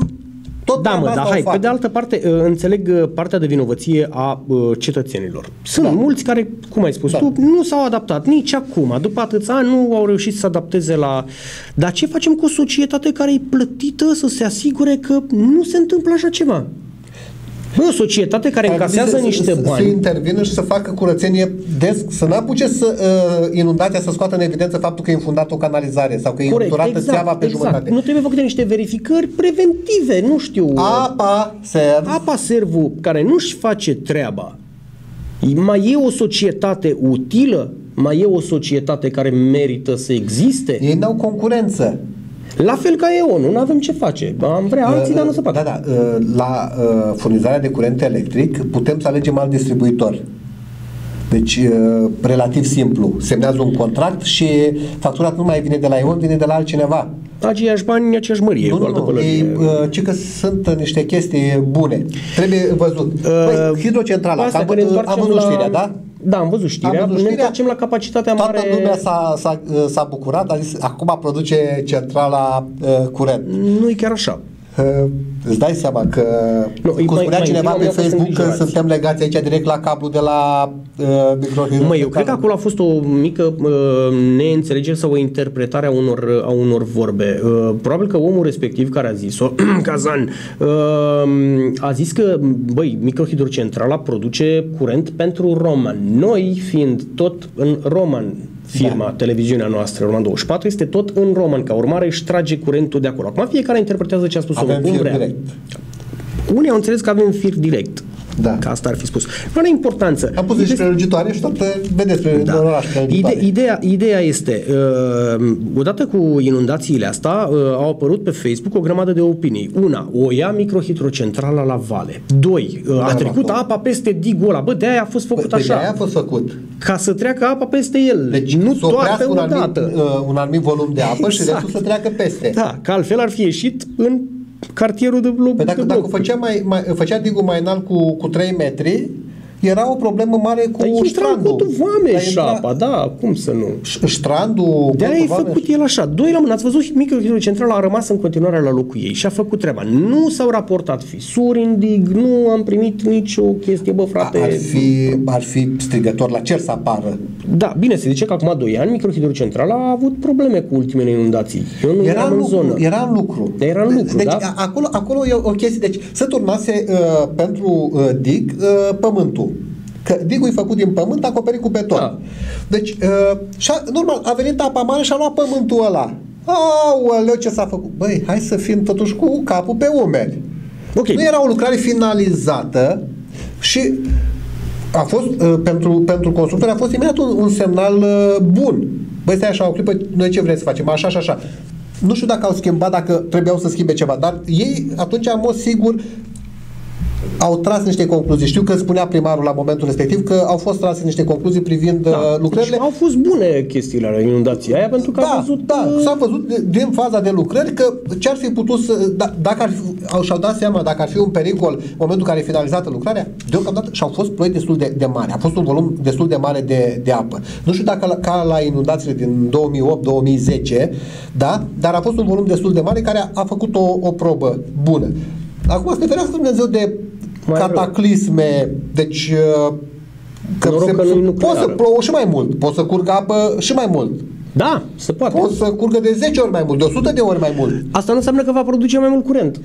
Da, mă, dar hai, pe de altă parte înțeleg partea de vinovăție a cetățenilor. Sunt mulți care, cum ai spus tu, nu s-au adaptat nici acum, după atâția ani nu au reușit să se adapteze la... Dar ce facem cu o societate care e plătită să se asigure că nu se întâmplă așa ceva? Bă, o societate care încasează niște bani. Să intervină și să facă curățenie des, să nu apuce inundația să scoată în evidență faptul că e înfundat o canalizare sau că e înturată țeava pe jumătate. Nu trebuie făcute niște verificări preventive, nu știu. APA SERV. APA SERV-ul care nu-și face treaba. Mai e o societate utilă? Mai e o societate care merită să existe? Ei n-au concurență. La fel ca E.ON, nu avem ce face. Am vrea alții, dar nu se poate. Da, da. La furnizarea de curent electric putem să alegem alt distribuitor. Deci, relativ simplu. Semnează un contract și factura nu mai vine de la E.ON, vine de la altcineva. Aceiași bani, aceeași mărie. Ci că sunt niște chestii bune. Trebuie văzut. Păi, hidrocentrala, am văzut știrea, da? Da, am văzut știrea. Ne întoarcem la capacitatea mare. Toată lumea s-a bucurat, a zis, acum produce centrala curent. Nu e chiar așa. Îți dai seama că, cum spunea cineva pe Facebook, că suntem legați aici direct la cablu de la microhidrocentrală. Măi, eu cred că acolo a fost o mică neînțelegere sau o interpretare a unor vorbe. Probabil că omul respectiv care a zis-o, Kazan, a zis că, băi, microhidrocentrala produce curent pentru Roman. Noi fiind tot în Roman, firma, televiziunea noastră, Roman24, este tot în Roman, ca urmare își trage curentul de acolo. Acum fiecare interpretează ce a spus omul. Avem fir direct. Unii au înțeles că avem fir direct. Da. Că asta ar fi spus. Nu are importanță. Am pus niște prelungitoare și tot vedeți Ideea este, odată cu inundațiile astea, au apărut pe Facebook o grămadă de opinii. Una, o ia microhidrocentrala la vale. Doi, a trecut apa peste digul ăla. Bă, de aia a fost făcut așa. De aia a fost făcut. Ca să treacă apa peste el. Deci nu toată odată. Un anumit volum de apă și restul să treacă peste. Da, că altfel ar fi ieșit în cartierul de bloc. Păi dacă făcea digul mai înalt cu 3 metri, era o problemă mare cu strandul. Cu tuvame și apa, da, cum să nu. Strandul... De-aia e făcut el așa. Doi la mână, ați văzut, microhidrocentrala a rămas în continuare la locul ei și a făcut treaba. Nu s-au raportat fisuri în dig, nu am primit nicio chestie, bă, frate. Ar fi strigător la cer să apară. Da, bine, se zice că acum 2 ani microhidrocentrala a avut probleme cu ultimele inundații. Eu nu eram în zonă. Era în lucru. Era în lucru, da? Deci acolo e o chestie. Deci se turnase pentru dig pământul. Că digul e făcut din pământ, acoperit cu beton. Da. Deci, normal, a venit apa mare și a luat pământul ăla. Aoleu, ce s-a făcut? Băi, hai să fim totuși cu capul pe umeri. Okay. Nu era o lucrare finalizată și a fost, pentru consumatori a fost imediat un semnal bun. Băi, stai așa o clipă, noi ce vrem să facem? Așa și așa. Nu știu dacă au schimbat, dacă trebuiau să schimbe ceva, dar ei atunci, în mod sigur, au tras niște concluzii. Știu că spunea primarul la momentul respectiv că au fost trase niște concluzii privind lucrările. Și au fost bune chestiile la inundația aia, pentru că s-a văzut din faza de lucrări că ce ar fi putut să... și-au dat seama dacă ar fi un pericol în momentul în care e finalizată lucrarea, deocamdată și-au fost ploi destul de mari. A fost un volum destul de mare de apă. Nu știu dacă ca la inundațiile din 2008-2010, da? Dar a fost un volum destul de mare care a făcut o probă bună. Acum se ferească Dumnezeu de cataclisme, deci poate să plouă și mai mult, poate să curgă apă și mai mult. Da, se poate. Poate să curgă de 10 ori mai mult, de 100 de ori mai mult. Asta nu înseamnă că va produce mai mult curent.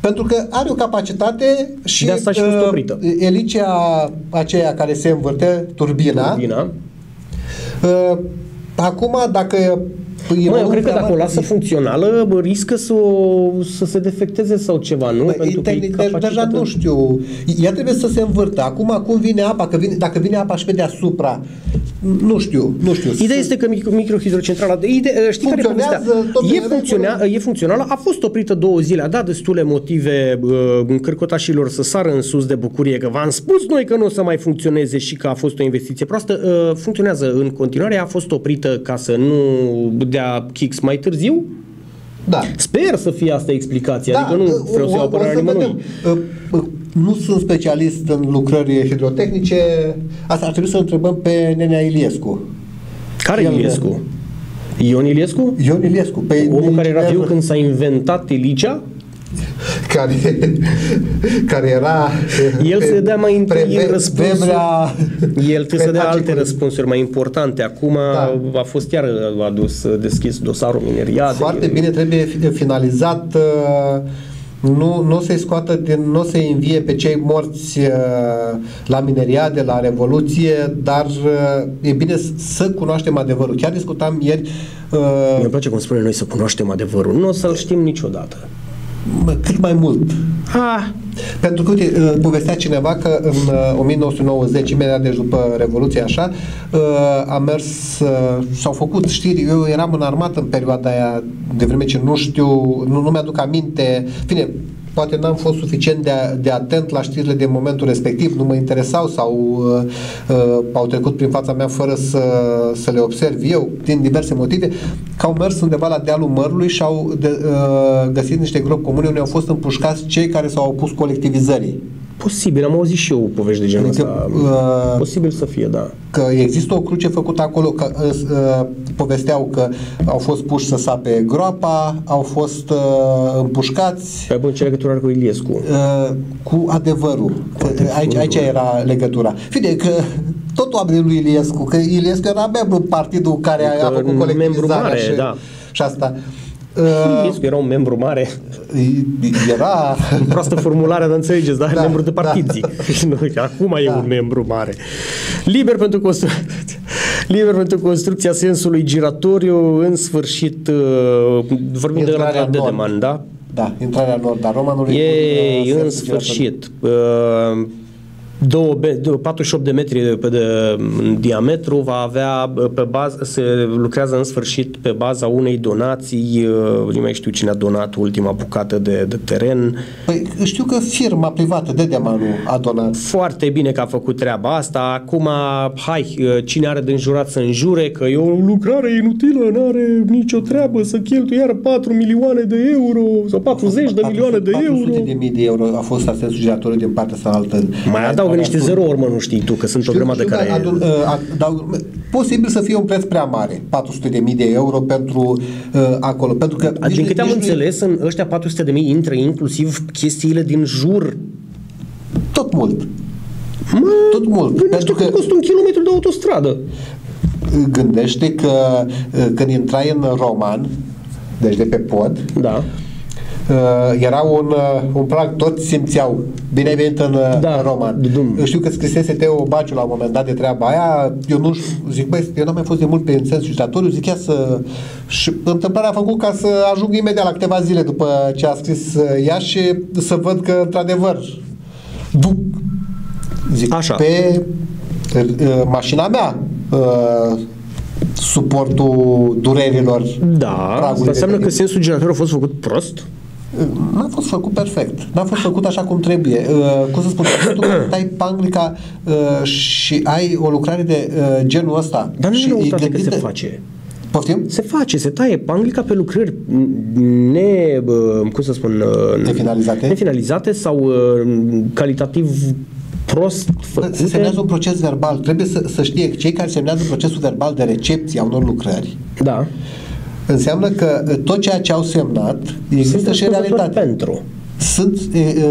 Pentru că are o capacitate și de asta și fost oprită. Elicea aceea care se învârte, turbina. Acum dacă... eu cred că dacă o lasă funcțională, riscă să se defecteze sau ceva, nu? Tehnic, deja nu știu. Ea trebuie să se învârtă. Acum, cum vine apa? Dacă vine apa și pe deasupra, nu știu. Ideea este că microhidrocentrala e funcțională. A fost oprită 2 zile. A dat destule motive cărcotașilor să sară în sus de bucurie că v-am spus noi că nu o să mai funcționeze și că a fost o investiție proastă. Funcționează în continuare. A fost oprită ca să nu dea kicks mai târziu? Da. Sper să fie asta explicația, adică nu vreau să iau părerea nimănui. Nu sunt specialist în lucrări hidrotehnice, asta ar trebui să întrebăm pe nenea Iliescu. Care Iliescu? E.ON Iliescu? E.ON Iliescu. Pe omul care era viu când s-a inventat Ilicea? Care era... El se dea mai întâi răspunsuri. El trebuie să dea alte răspunsuri mai importante. Acum a fost chiar deschis dosarul mineriadei. Foarte bine, trebuie finalizat. Nu se scoată din... Nu se învie pe cei morți la mineriade, la Revoluție, dar e bine să cunoaștem adevărul. Chiar discutam ieri... Mi-e place cum spune noi să cunoaștem adevărul. Nu o să-l știm niciodată. Cât mai mult. Pentru că, uite, povestea cineva că în 1990, imediat de după Revoluție, așa, a mers, s-au făcut știri, eu eram în armată în perioada aia, de vreme ce nu știu, nu mi-aduc aminte, bine, poate n-am fost suficient de atent la știrile din momentul respectiv, nu mă interesau sau au trecut prin fața mea fără să le observ eu, din diverse motive, că au mers undeva la dealul Mărului și au găsit niște gropi comune unde au fost împușcați cei care s-au opus colectivizării. Posibil, am auzit și eu povești de genul ăsta. Posibil să fie, da. Că există o cruce făcută acolo, că povesteau că au fost puși să sape groapa, au fost împușcați. Păi bun, ce legătură are cu Iliescu? Cu adevărul. Aici era legătura. Fine, că tot oamenii lui Iliescu, că Iliescu era membru partidul care a făcut colectivizarea mare, și asta. Iliescu era un membru mare. Era... Proastă formulare, dar înțelegeți, dar membru de partid, zic. Acum e un membru mare. Liber pentru construcția sensului giratoriu, în sfârșit, vorbim de la Dedeman, da? Da, intrarea nord, dar romanului... Ei, în sfârșit... 48 de metri în diametru va avea pe bază, se lucrează în sfârșit pe baza unei donații, nu mai știu cine a donat ultima bucată de teren. Păi, știu că firma privată de Dedemanul a donat. Foarte bine că a făcut treaba asta. Acum, hai, cine are de înjurat să înjure că e o lucrare inutilă, nu are nicio treabă să cheltuie iar 4 milioane de euro sau 40 de milioane de euro. 400 de mii de euro a fost asensul giratoriu din partea asta altă. Mai adaug niște zero ori, mă, nu știi tu, că sunt o grămadă care... Posibil să fie un preț prea mare, 400.000 de euro pentru acolo, pentru că... Din câte am înțeles, în ăștia 400.000 intră inclusiv chestiile din jur. Tot mult. Tot mult. Pentru că costă un kilometru de autostradă. Gândește că când intrai în Roman, deci de pe pod, era un prag, toți simțeau bine ai venit în Roman. Știu că scrisese Teo Baciu la un moment dat de treaba aia, eu nu zic, băi, eu n-am mai fost de mult pe sens giratoriu, zic ea să... Și întâmplarea a făcut ca să ajung imediat la câteva zile după ce a scris ea și să văd că, într-adevăr, zic, așa, pe mașina mea suportul durerilor. Da, înseamnă că sensul generator a fost făcut prost? N-a fost făcut perfect. N-a fost făcut așa cum trebuie. Cum să spun, tu când ai panglica și ai o lucrare de genul ăsta. Dar nu și e noutate că se face. Poftim? Se face, se taie panglica pe lucrări ne, cum să spun, nefinalizate, nefinalizate sau calitativ prost făcute. Se semnează un proces verbal. Trebuie să știe că cei care semnează procesul verbal de recepție a unor lucrări. Da. Înseamnă că tot ceea ce au semnat există și în realitate. Pentru.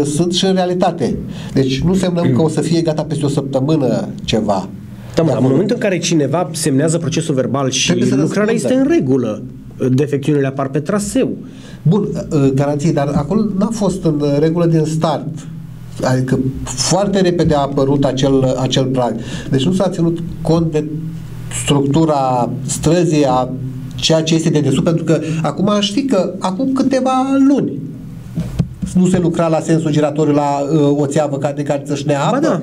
Sunt și în realitate. Deci nu semnăm că o să fie gata peste o săptămână ceva. Da, dar în momentul în care cineva semnează procesul verbal și lucrarea este în regulă, defecțiunile apar pe traseu. Bun, garanții, dar acolo n-a fost în regulă din start. Adică foarte repede a apărut acel prag. Deci nu s-a ținut cont de structura străzii, a ceea ce este dedesubt, pentru că acum știi că acum câteva luni nu se lucra la sensul giratoriu la o țeavă de care să-și nea apă. Da.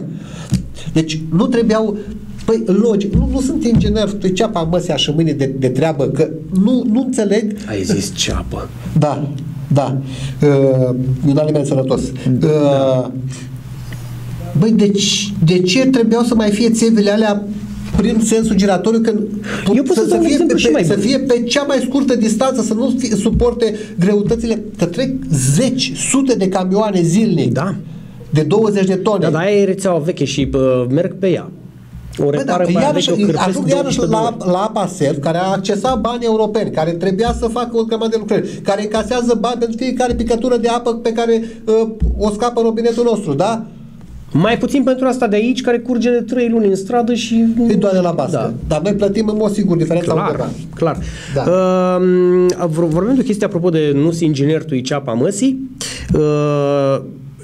Deci nu trebuiau, păi logic, nu sunt inginer, tu ceapa măsea și mâine de treabă, că nu înțeleg. Ai zis ceapă. Da, da. E un aliment sănătos. Da. Băi, deci de ce trebuiau să mai fie țevile alea prin sensul giratoriu, când să fie pe cea mai scurtă distanță, să nu suporte greutățile, că trec zeci, sute de camioane zilnic, da, de 20 de tone. Da, dar aia e rețeaua veche și merg pe ea. O repară pe ea veche, o crăpesc. Ajung iarăși la APA SERV, care a accesat bani europeni, care trebuia să facă o grămadă de lucrări, care încasează bani pentru fiecare picătură de apă pe care o scapă robinetul nostru, da? Mai puțin pentru asta de aici, care curge de 3 luni în stradă și... E doar de la bască. Da. Dar noi plătim în mod sigur diferența undeva. Clar, clar. Da. Vorbim de o chestie apropo de nu-s inginer, tu-i ceapa măsii.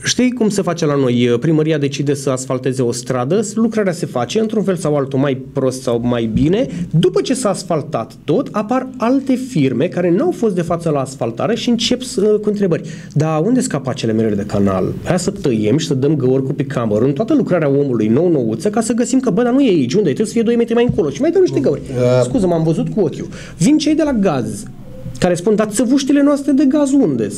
Știi cum se face la noi? Primăria decide să asfalteze o stradă, lucrarea se face într-un fel sau altul, mai prost sau mai bine. După ce s-a asfaltat tot, apar alte firme care n-au fost de față la asfaltare și încep cu întrebări. Dar unde scapă acele merele de canal? Hai să tăiem și să dăm găuri cu picamărul în toată lucrarea omului nou-nouță ca să găsim că, bă, dar nu e aici, unde? Trebuie să fie 2 metri mai încolo și mai dăm niște găuri. Scuză, m-am văzut cu ochiul. Vin cei de la gaz care spun, dar țăvuștile noastre de gaz unde-s?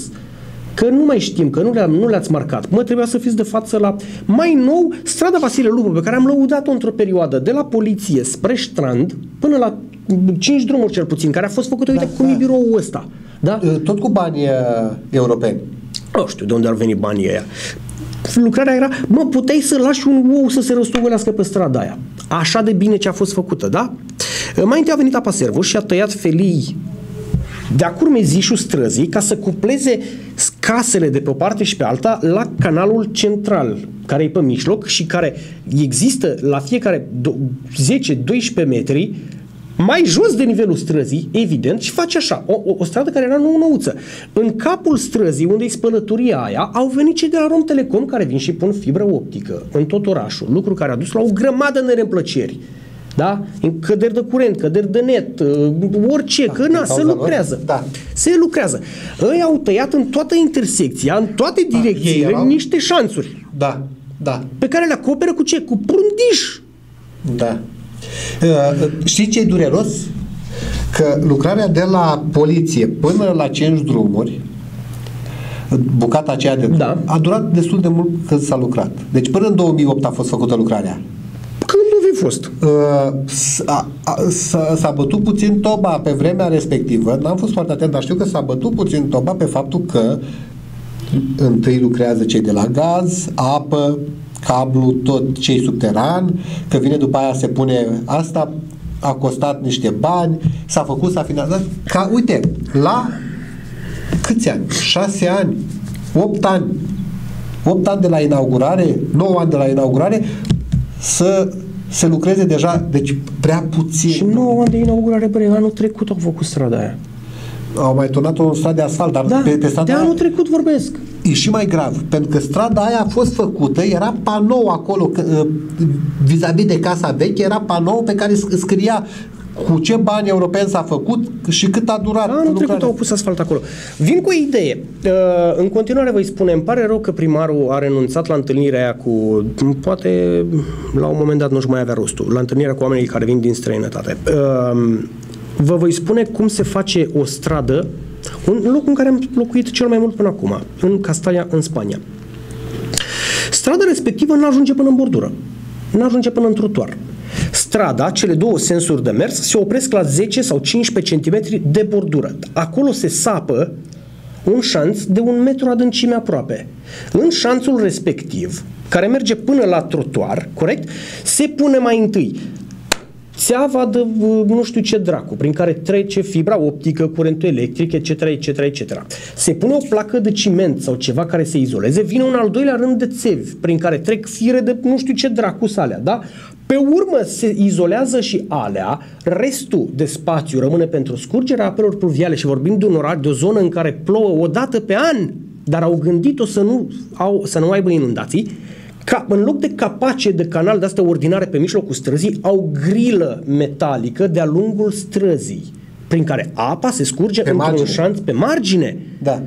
Că nu mai știm, că nu le-ați marcat. Mă, trebuia să fiți de față la... Mai nou, strada Vasile Lupu, pe care am lăudat-o într-o perioadă, de la poliție spre Strand, până la 5 drumuri cel puțin, care a fost făcută, uite, cum e biroul ăsta. Da? Tot cu bani europeni. Nu știu de unde ar veni banii ăia. Lucrarea era, mă, puteai să lași un ou să se răstogolească pe strada aia. Așa de bine ce a fost făcută, da? Mai întâi a venit APA SERV și a tăiat felii de-a curmezișul străzii ca să cupleze casele de pe o parte și pe alta la canalul central, care e pe mijloc și care există la fiecare 10-12 metri mai jos de nivelul străzii, evident, și face așa, o stradă care era nou-nouță. În capul străzii, unde e spălătoria aia, au venit cei de la Rom Telecom care vin și pun fibră optică în tot orașul, lucru care a dus la o grămadă de neîmplăceri. Da? Căderi de curent, căderi de net, orice, da, că na, se lucrează. Da. Se lucrează. Ei au tăiat în toată intersecția, în toate direcțiile, da, niște șanțuri. Da, da. Pe care le acoperă cu ce? Cu prundiș. Da. Știi ce e dureros? Că lucrarea de la poliție până la 5 drumuri, bucata aceea de drum, da, a durat destul de mult când s-a lucrat. Deci până în 2008 a fost făcută lucrarea. Fost. S-a bătut puțin toba pe vremea respectivă, n-am fost foarte atent, dar știu că s-a bătut puțin toba pe faptul că întâi lucrează cei de la gaz, apă, cablu, tot ce-i subteran, că vine după aia se pune asta, a costat niște bani, s-a făcut, s-a finalizat, ca, uite, la câți ani? 6 ani? 8 ani? 8 ani de la inaugurare? 9 ani de la inaugurare? Să se lucreze deja, deci prea puțin. Și 9 ani de inaugurare, bă, anul trecut au făcut strada aia. Au mai turnat o stradă de asfalt, dar da, pe strada de anul trecut vorbesc. E și mai grav, pentru că strada aia a fost făcută, era panou acolo, vis-a-vis de casa veche, era panou pe care scria cu ce bani europeni s-a făcut și cât a durat. Anul trecut au pus asfalt acolo. Vin cu o idee. În continuare vă spune, îmi pare rău că primarul a renunțat la întâlnirea aia cu, poate la un moment dat nu-și mai avea rostul, la întâlnirea cu oamenii care vin din străinătate. Vă voi spune cum se face o stradă, un loc în care am locuit cel mai mult până acum, în Castalia, în Spania. Strada respectivă nu ajunge până în bordură, nu ajunge până în trotuar. Strada, cele două sensuri de mers, se opresc la 10 sau 15 cm de bordură. Acolo se sapă un șanț de 1 metru adâncime aproape. În șanțul respectiv, care merge până la trotuar, corect, se pune mai întâi țeava de nu știu ce dracu, prin care trece fibra optică, curentul electric, etc., etc., etc. Se pune o placă de ciment sau ceva care se izoleze, vine un al doilea rând de țevi, prin care trec fire de nu știu ce dracu salea, da? Pe urmă se izolează și alea, restul de spațiu rămâne pentru scurgerea apelor pluviale și vorbim de un oraș, de o zonă în care plouă o dată pe an, dar au gândit-o să nu aibă inundații. Ca, în loc de capace de canal de astea ordinare pe mijlocul străzii, au grilă metalică de-a lungul străzii, prin care apa se scurge într-un șanț pe margine, da,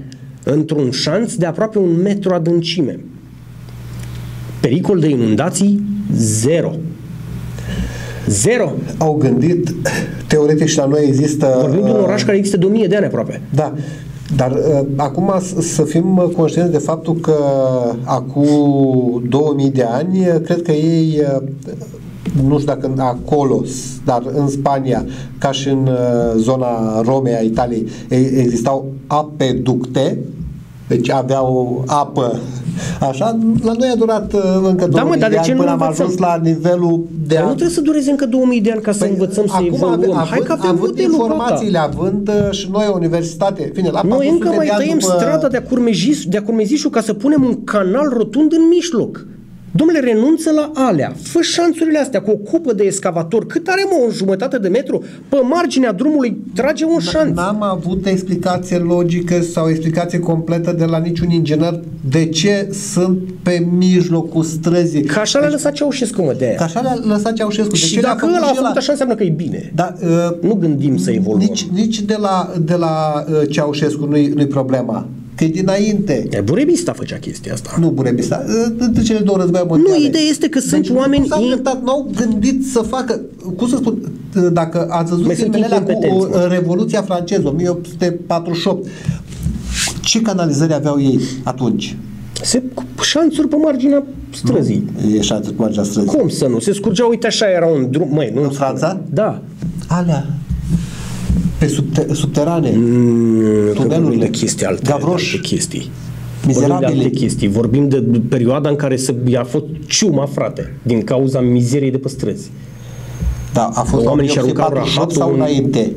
într-un șanț de aproape 1 metru adâncime. Pericol de inundații, zero. Zero. Au gândit, teoretic și la noi există... Vorbim de un oraș care există de 1000 de ani aproape. Da. Dar acum să fim conștienți de faptul că acum 2000 de ani, cred că ei, nu știu dacă acolo, dar în Spania, ca și în zona Romei, a Italiei, existau apeducte, deci aveau apă. Așa, la noi a durat încă 2000 de ani până am ajuns la nivelul de... Dar nu trebuie să dureze încă 2000 de ani ca să învățăm să evoluăm. Hai că având informațiile, având și noi o universitate, fine, la 400 de ani după... Noi încă mai tăiem strada de-a curmezișul ca să punem un canal rotund în mijloc. Dom'le, renunță la alea. Fă șanțurile astea cu o cupă de escavator. Cât are, mă, 1,5 metru? Pe marginea drumului trage un șanț. N-am avut explicație logică sau explicație completă de la niciun inginer de ce sunt pe mijlocul străzii. Că așa le-a lăsat Ceaușescu, mă, de aia. Că așa le-a lăsat Ceaușescu. Și dacă ăla a făcut așa, înseamnă că e bine. Dar, nu gândim să evoluăm. Nici de la Ceaușescu nu-i problema. Că e dinainte. Burebista făcea chestia asta. Nu Burebista. Între cele două războaie mondiale. Nu, ideea este că sunt oameni... N-au gândit să facă... Cum să spun? Dacă ați văzut filmele alea cu Revoluția franceză, 1848, ce canalizări aveau ei atunci? Șanțuri pe marginea străzii. E șanțuri pe marginea străzii. Cum să nu? Se scurgea, uite așa era un drum... Măi, nu în Franța? Da. Alea. Pe subterane, tunelurile, chestii alte, Gavroș, alte chestii. Mizerabile. Vorbim de alte chestii. Vorbim de perioada în care i-a fost ciuma, frate, din cauza mizeriei de pe străzi. Da, a fost oamenii și-au aruncat rahatul sau înainte.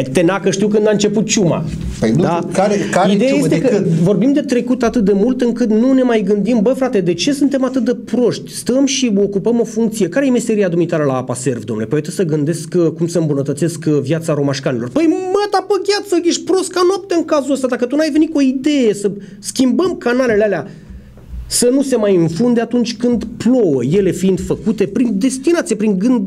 Etena, că știu când a început ciuma. Păi nu, da? care ideea ciumă este că vorbim de trecut atât de mult încât nu ne mai gândim, bă, frate, de ce suntem atât de proști? Stăm și ocupăm o funcție. Care e meseria dumitare la APA SERV, domnule? Păi trebuie să gândesc cum să îmbunătățesc viața romașcanilor. Păi, mă, ta, pă, gheață, ești prost ca noapte în cazul ăsta. Dacă tu n-ai venit cu o idee să schimbăm canalele alea, să nu se mai înfunde atunci când plouă, ele fiind făcute prin destinație, prin gând,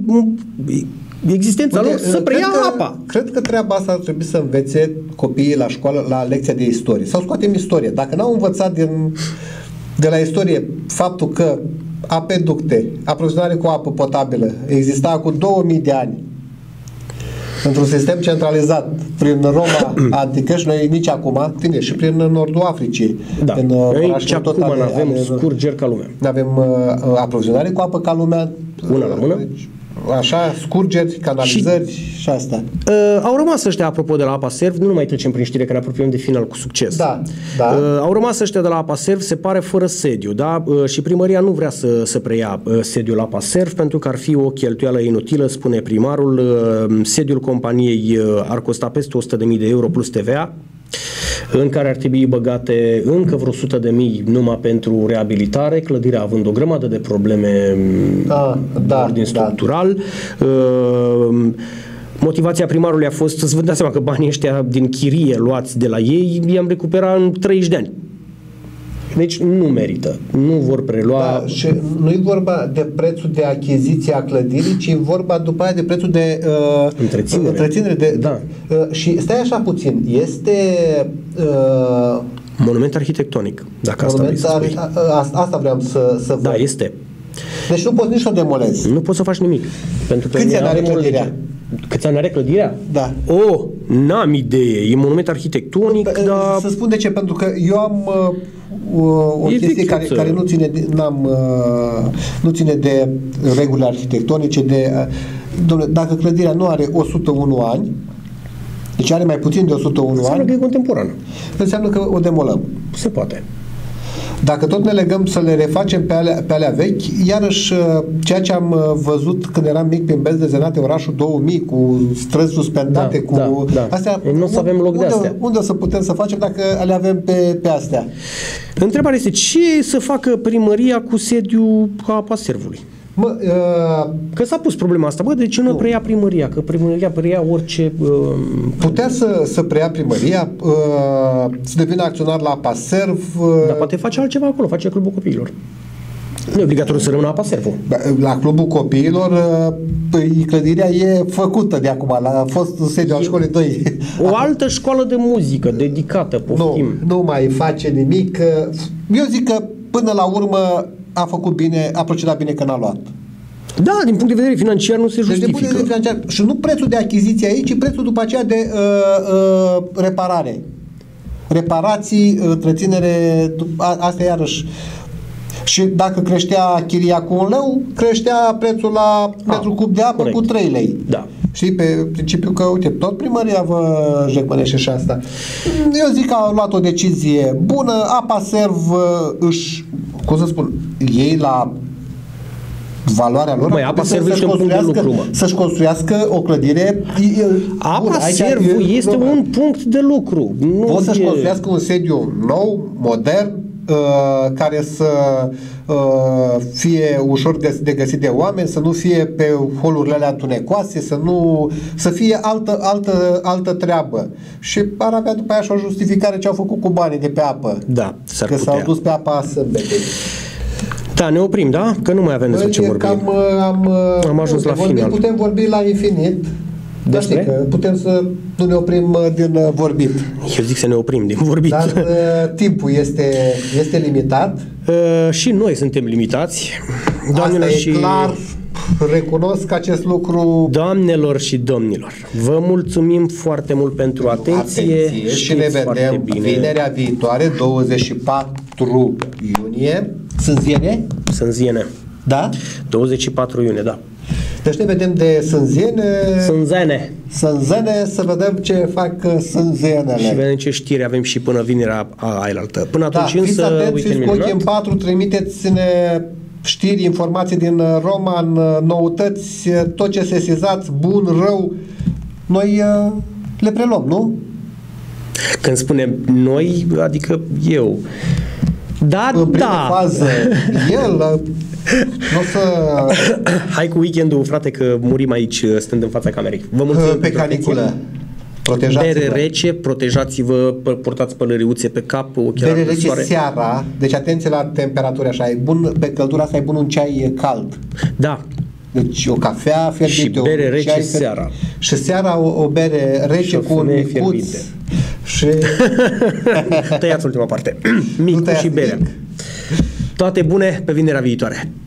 existența lor, să preia apa. Cred că treaba asta ar trebui să învețe copiii la școală, la lecția de istorie. Sau scoatem istorie. Dacă n-au învățat de la istorie faptul că apeducte, aprovizionare cu apă potabilă, exista cu 2000 de ani într-un sistem centralizat prin Roma antică și noi nici acum, tine, și prin nordul Africii. Da. Aici acum avem scurgeri ca lumea. Avem aprovizionare cu apă ca lumea. Una la mână. Așa, scurgeri, canalizări și asta. Au rămas ăștia, apropo, de la APA SERV, nu mai trecem prin știre, că ne apropiem de final cu succes. Da, da. Au rămas ăștia de la APA SERV, se pare, fără sediu, da? Și primăria nu vrea să preia sediul la APA SERV pentru că ar fi o cheltuială inutilă, spune primarul. Sediul companiei ar costa peste 100.000 de euro plus TVA, în care ar trebui băgate încă vreo 100.000 numai pentru reabilitare, clădirea având o grămadă de probleme din structural. Da. Motivația primarului a fost să-ți dați seama că banii ăștia din chirie luați de la ei i-am recuperat în 30 de ani. Deci nu merită. Nu vor prelua... Da, și nu-i vorba de prețul de achiziție a clădirii, ci e vorba după aia de prețul de întreținere. De, da. Și stai așa puțin. Este... monument arhitectonic, dacă asta vreau să văd. Da, este. Deci nu poți nici să o demolezi. Nu poți să faci nimic. Pentru că câți ani are clădirea? Câți ani are clădirea? Da. Oh, n-am idee. E monument arhitectonic, dar... Să spun de ce, pentru că eu am o chestie care nu ține de, nu ține de regulile arhitectonice, de... Dom'le, dacă clădirea nu are 101 ani, deci are mai puțin de 101 ani. Înseamnă că e contemporană. Înseamnă că o demolăm. Se poate. Dacă tot ne legăm să le refacem pe alea vechi, iarăși ceea ce am văzut când eram mic prin benzi dezenate, orașul 2000, cu străzi suspendate, da, cu... Da, da. Astea, nu să avem loc de astea. Unde să putem să facem dacă le avem pe astea? Întrebarea este, ce să facă primăria cu sediul APA SERV-ului? Că s-a pus problema asta, bă, de ce nu preia primăria? Că primăria preia orice... Putea să preia primăria, să devină acționar la APA SERV... Dar poate face altceva acolo, face Clubul Copiilor. Nu e obligatoriu să rămână APA SERV-ul. La Clubul Copiilor, clădirea e făcută de acum, a fost sediu al școlii 2. O altă școală de muzică dedicată, poftim. Nu mai face nimic. Eu zic că, până la urmă, a făcut bine, a procedat bine că n-a luat. Da, din punct de vedere financiar nu se justifică. Din punct de vedere financiar, și nu prețul de achiziție aici, ci prețul după aceea de reparare. Reparații, întreținere, asta iarăși. Și dacă creștea chiria cu 1 leu, creștea prețul la metru cub de apă, corect, cu 3 lei. Da. Știi, pe principiu că, uite, tot primăria vă jecmănește și asta. Eu zic că a luat o decizie bună, APA SERV își, cum să spun, ei la valoarea lor, APA SERV să-și construiască o clădire. APA SERV este un punct de lucru. Pot să-și construiască un sediu nou, modern, care să fie ușor de găsit de oameni, să nu fie pe holurile alea întunecoase, să fie altă treabă. Și ar avea după aia și o justificare ce au făcut cu banii de pe apă. Da, s-ar putea. Că s-au dus pe apa să bebe. Da, ne oprim, da? Că nu mai avem despre ce vorbim. Am ajuns la final. Putem vorbi la infinit. Da, știi că putem să nu ne oprim din vorbit. Eu zic să ne oprim din vorbit. Dar timpul este limitat. Și noi suntem limitați. Doamnelor, asta e clar, recunosc acest lucru. Doamnelor și domnilor, vă mulțumim foarte mult pentru atenție și ne vedem vinerea viitoare, 24 iunie. Sânziene? Da? 24 iunie, da. Deci ne vedem de sânzene, să vedem ce fac sânzenele. Și vedem ce știri avem și până vinerea ailaltă. Până atunci, da, însă, uite, fiți atenți, în 4, trimiteți-ne știri, informații din Roman, noutăți, tot ce sesizați, bun, rău, noi le preluăm, nu? Când spunem noi, adică eu. Da, în prima fază, el... Hai cu weekendul, frate, că murim aici stând în fața camerei. Vă mulțumim pe caniculă. Protejați-vă. Bere rece, protejați-vă, portați pălăriuțe pe cap, ochelari de soare. Bere rece seara, deci atenție la temperaturi, așa, e bun, pe căldura asta e bun un ceai cald. Da. Deci o cafea fierbinte. Și bere rece seara. Și seara o bere rece cu un micuț. Și... Tăiați ultima parte. Micu și bere. Toate bune, pe vinerea viitoare!